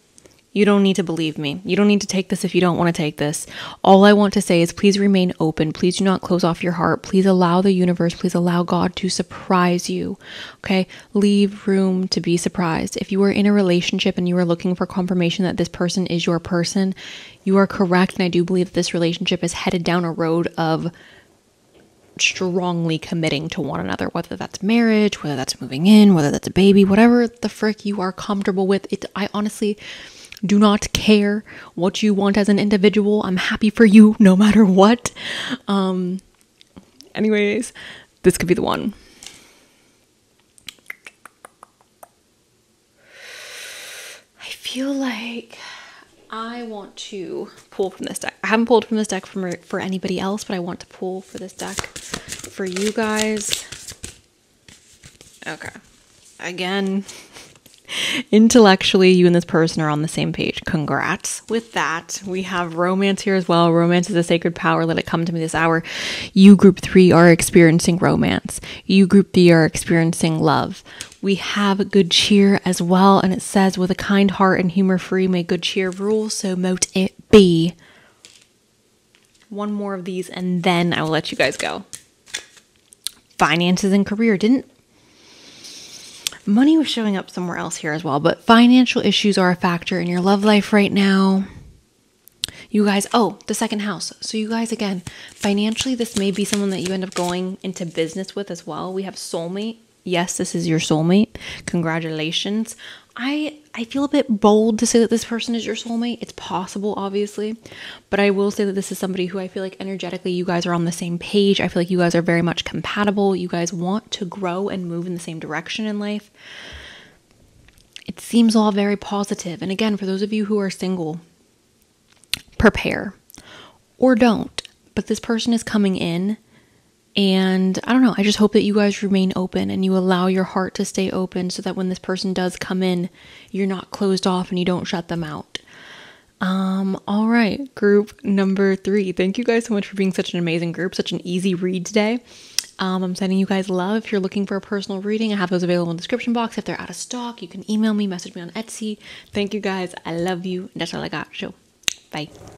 you don't need to believe me. You don't need to take this if you don't want to take this. All I want to say is please remain open. Please do not close off your heart. Please allow the universe. Please allow God to surprise you. Okay? Leave room to be surprised. If you are in a relationship and you are looking for confirmation that this person is your person, you are correct. And I do believe that this relationship is headed down a road of strongly committing to one another, whether that's marriage, whether that's moving in, whether that's a baby, whatever the frick you are comfortable with. I honestly do not care what you want as an individual. I'm happy for you no matter what. Anyways, this could be the one. I feel like I want to pull from this deck. I haven't pulled from this deck for anybody else, but I want to pull for this deck for you guys. Okay. Again, intellectually, you and this person are on the same page. Congrats. With that, we have romance here as well. Romance is a sacred power. Let it come to me this hour. You, group three, are experiencing romance. You, group three, are experiencing love. We have good cheer as well, and it says, with a kind heart and humor-free, may good cheer rule, so mote it be. One more of these, and then I will let you guys go. Finances and career. Money was showing up somewhere else here as well, but financial issues are a factor in your love life right now. You guys, oh, the second house. So you guys, again, financially, this may be someone that you end up going into business with as well. We have soulmate. Yes, this is your soulmate. Congratulations. I feel a bit bold to say that this person is your soulmate. It's possible, obviously, but I will say that this is somebody who I feel like energetically you guys are on the same page. I feel like you guys are very much compatible. You guys want to grow and move in the same direction in life. It seems all very positive. And again, for those of you who are single, prepare or don't, but this person is coming in. And I don't know, I just hope that you guys remain open and you allow your heart to stay open so that when this person does come in, you're not closed off and you don't shut them out. All right, group number three. Thank you guys so much for being such an amazing group, such an easy read today. I'm sending you guys love. If you're looking for a personal reading, I have those available in the description box. If they're out of stock, you can email me, message me on Etsy. Thank you guys. I love you. That's all I got. Bye.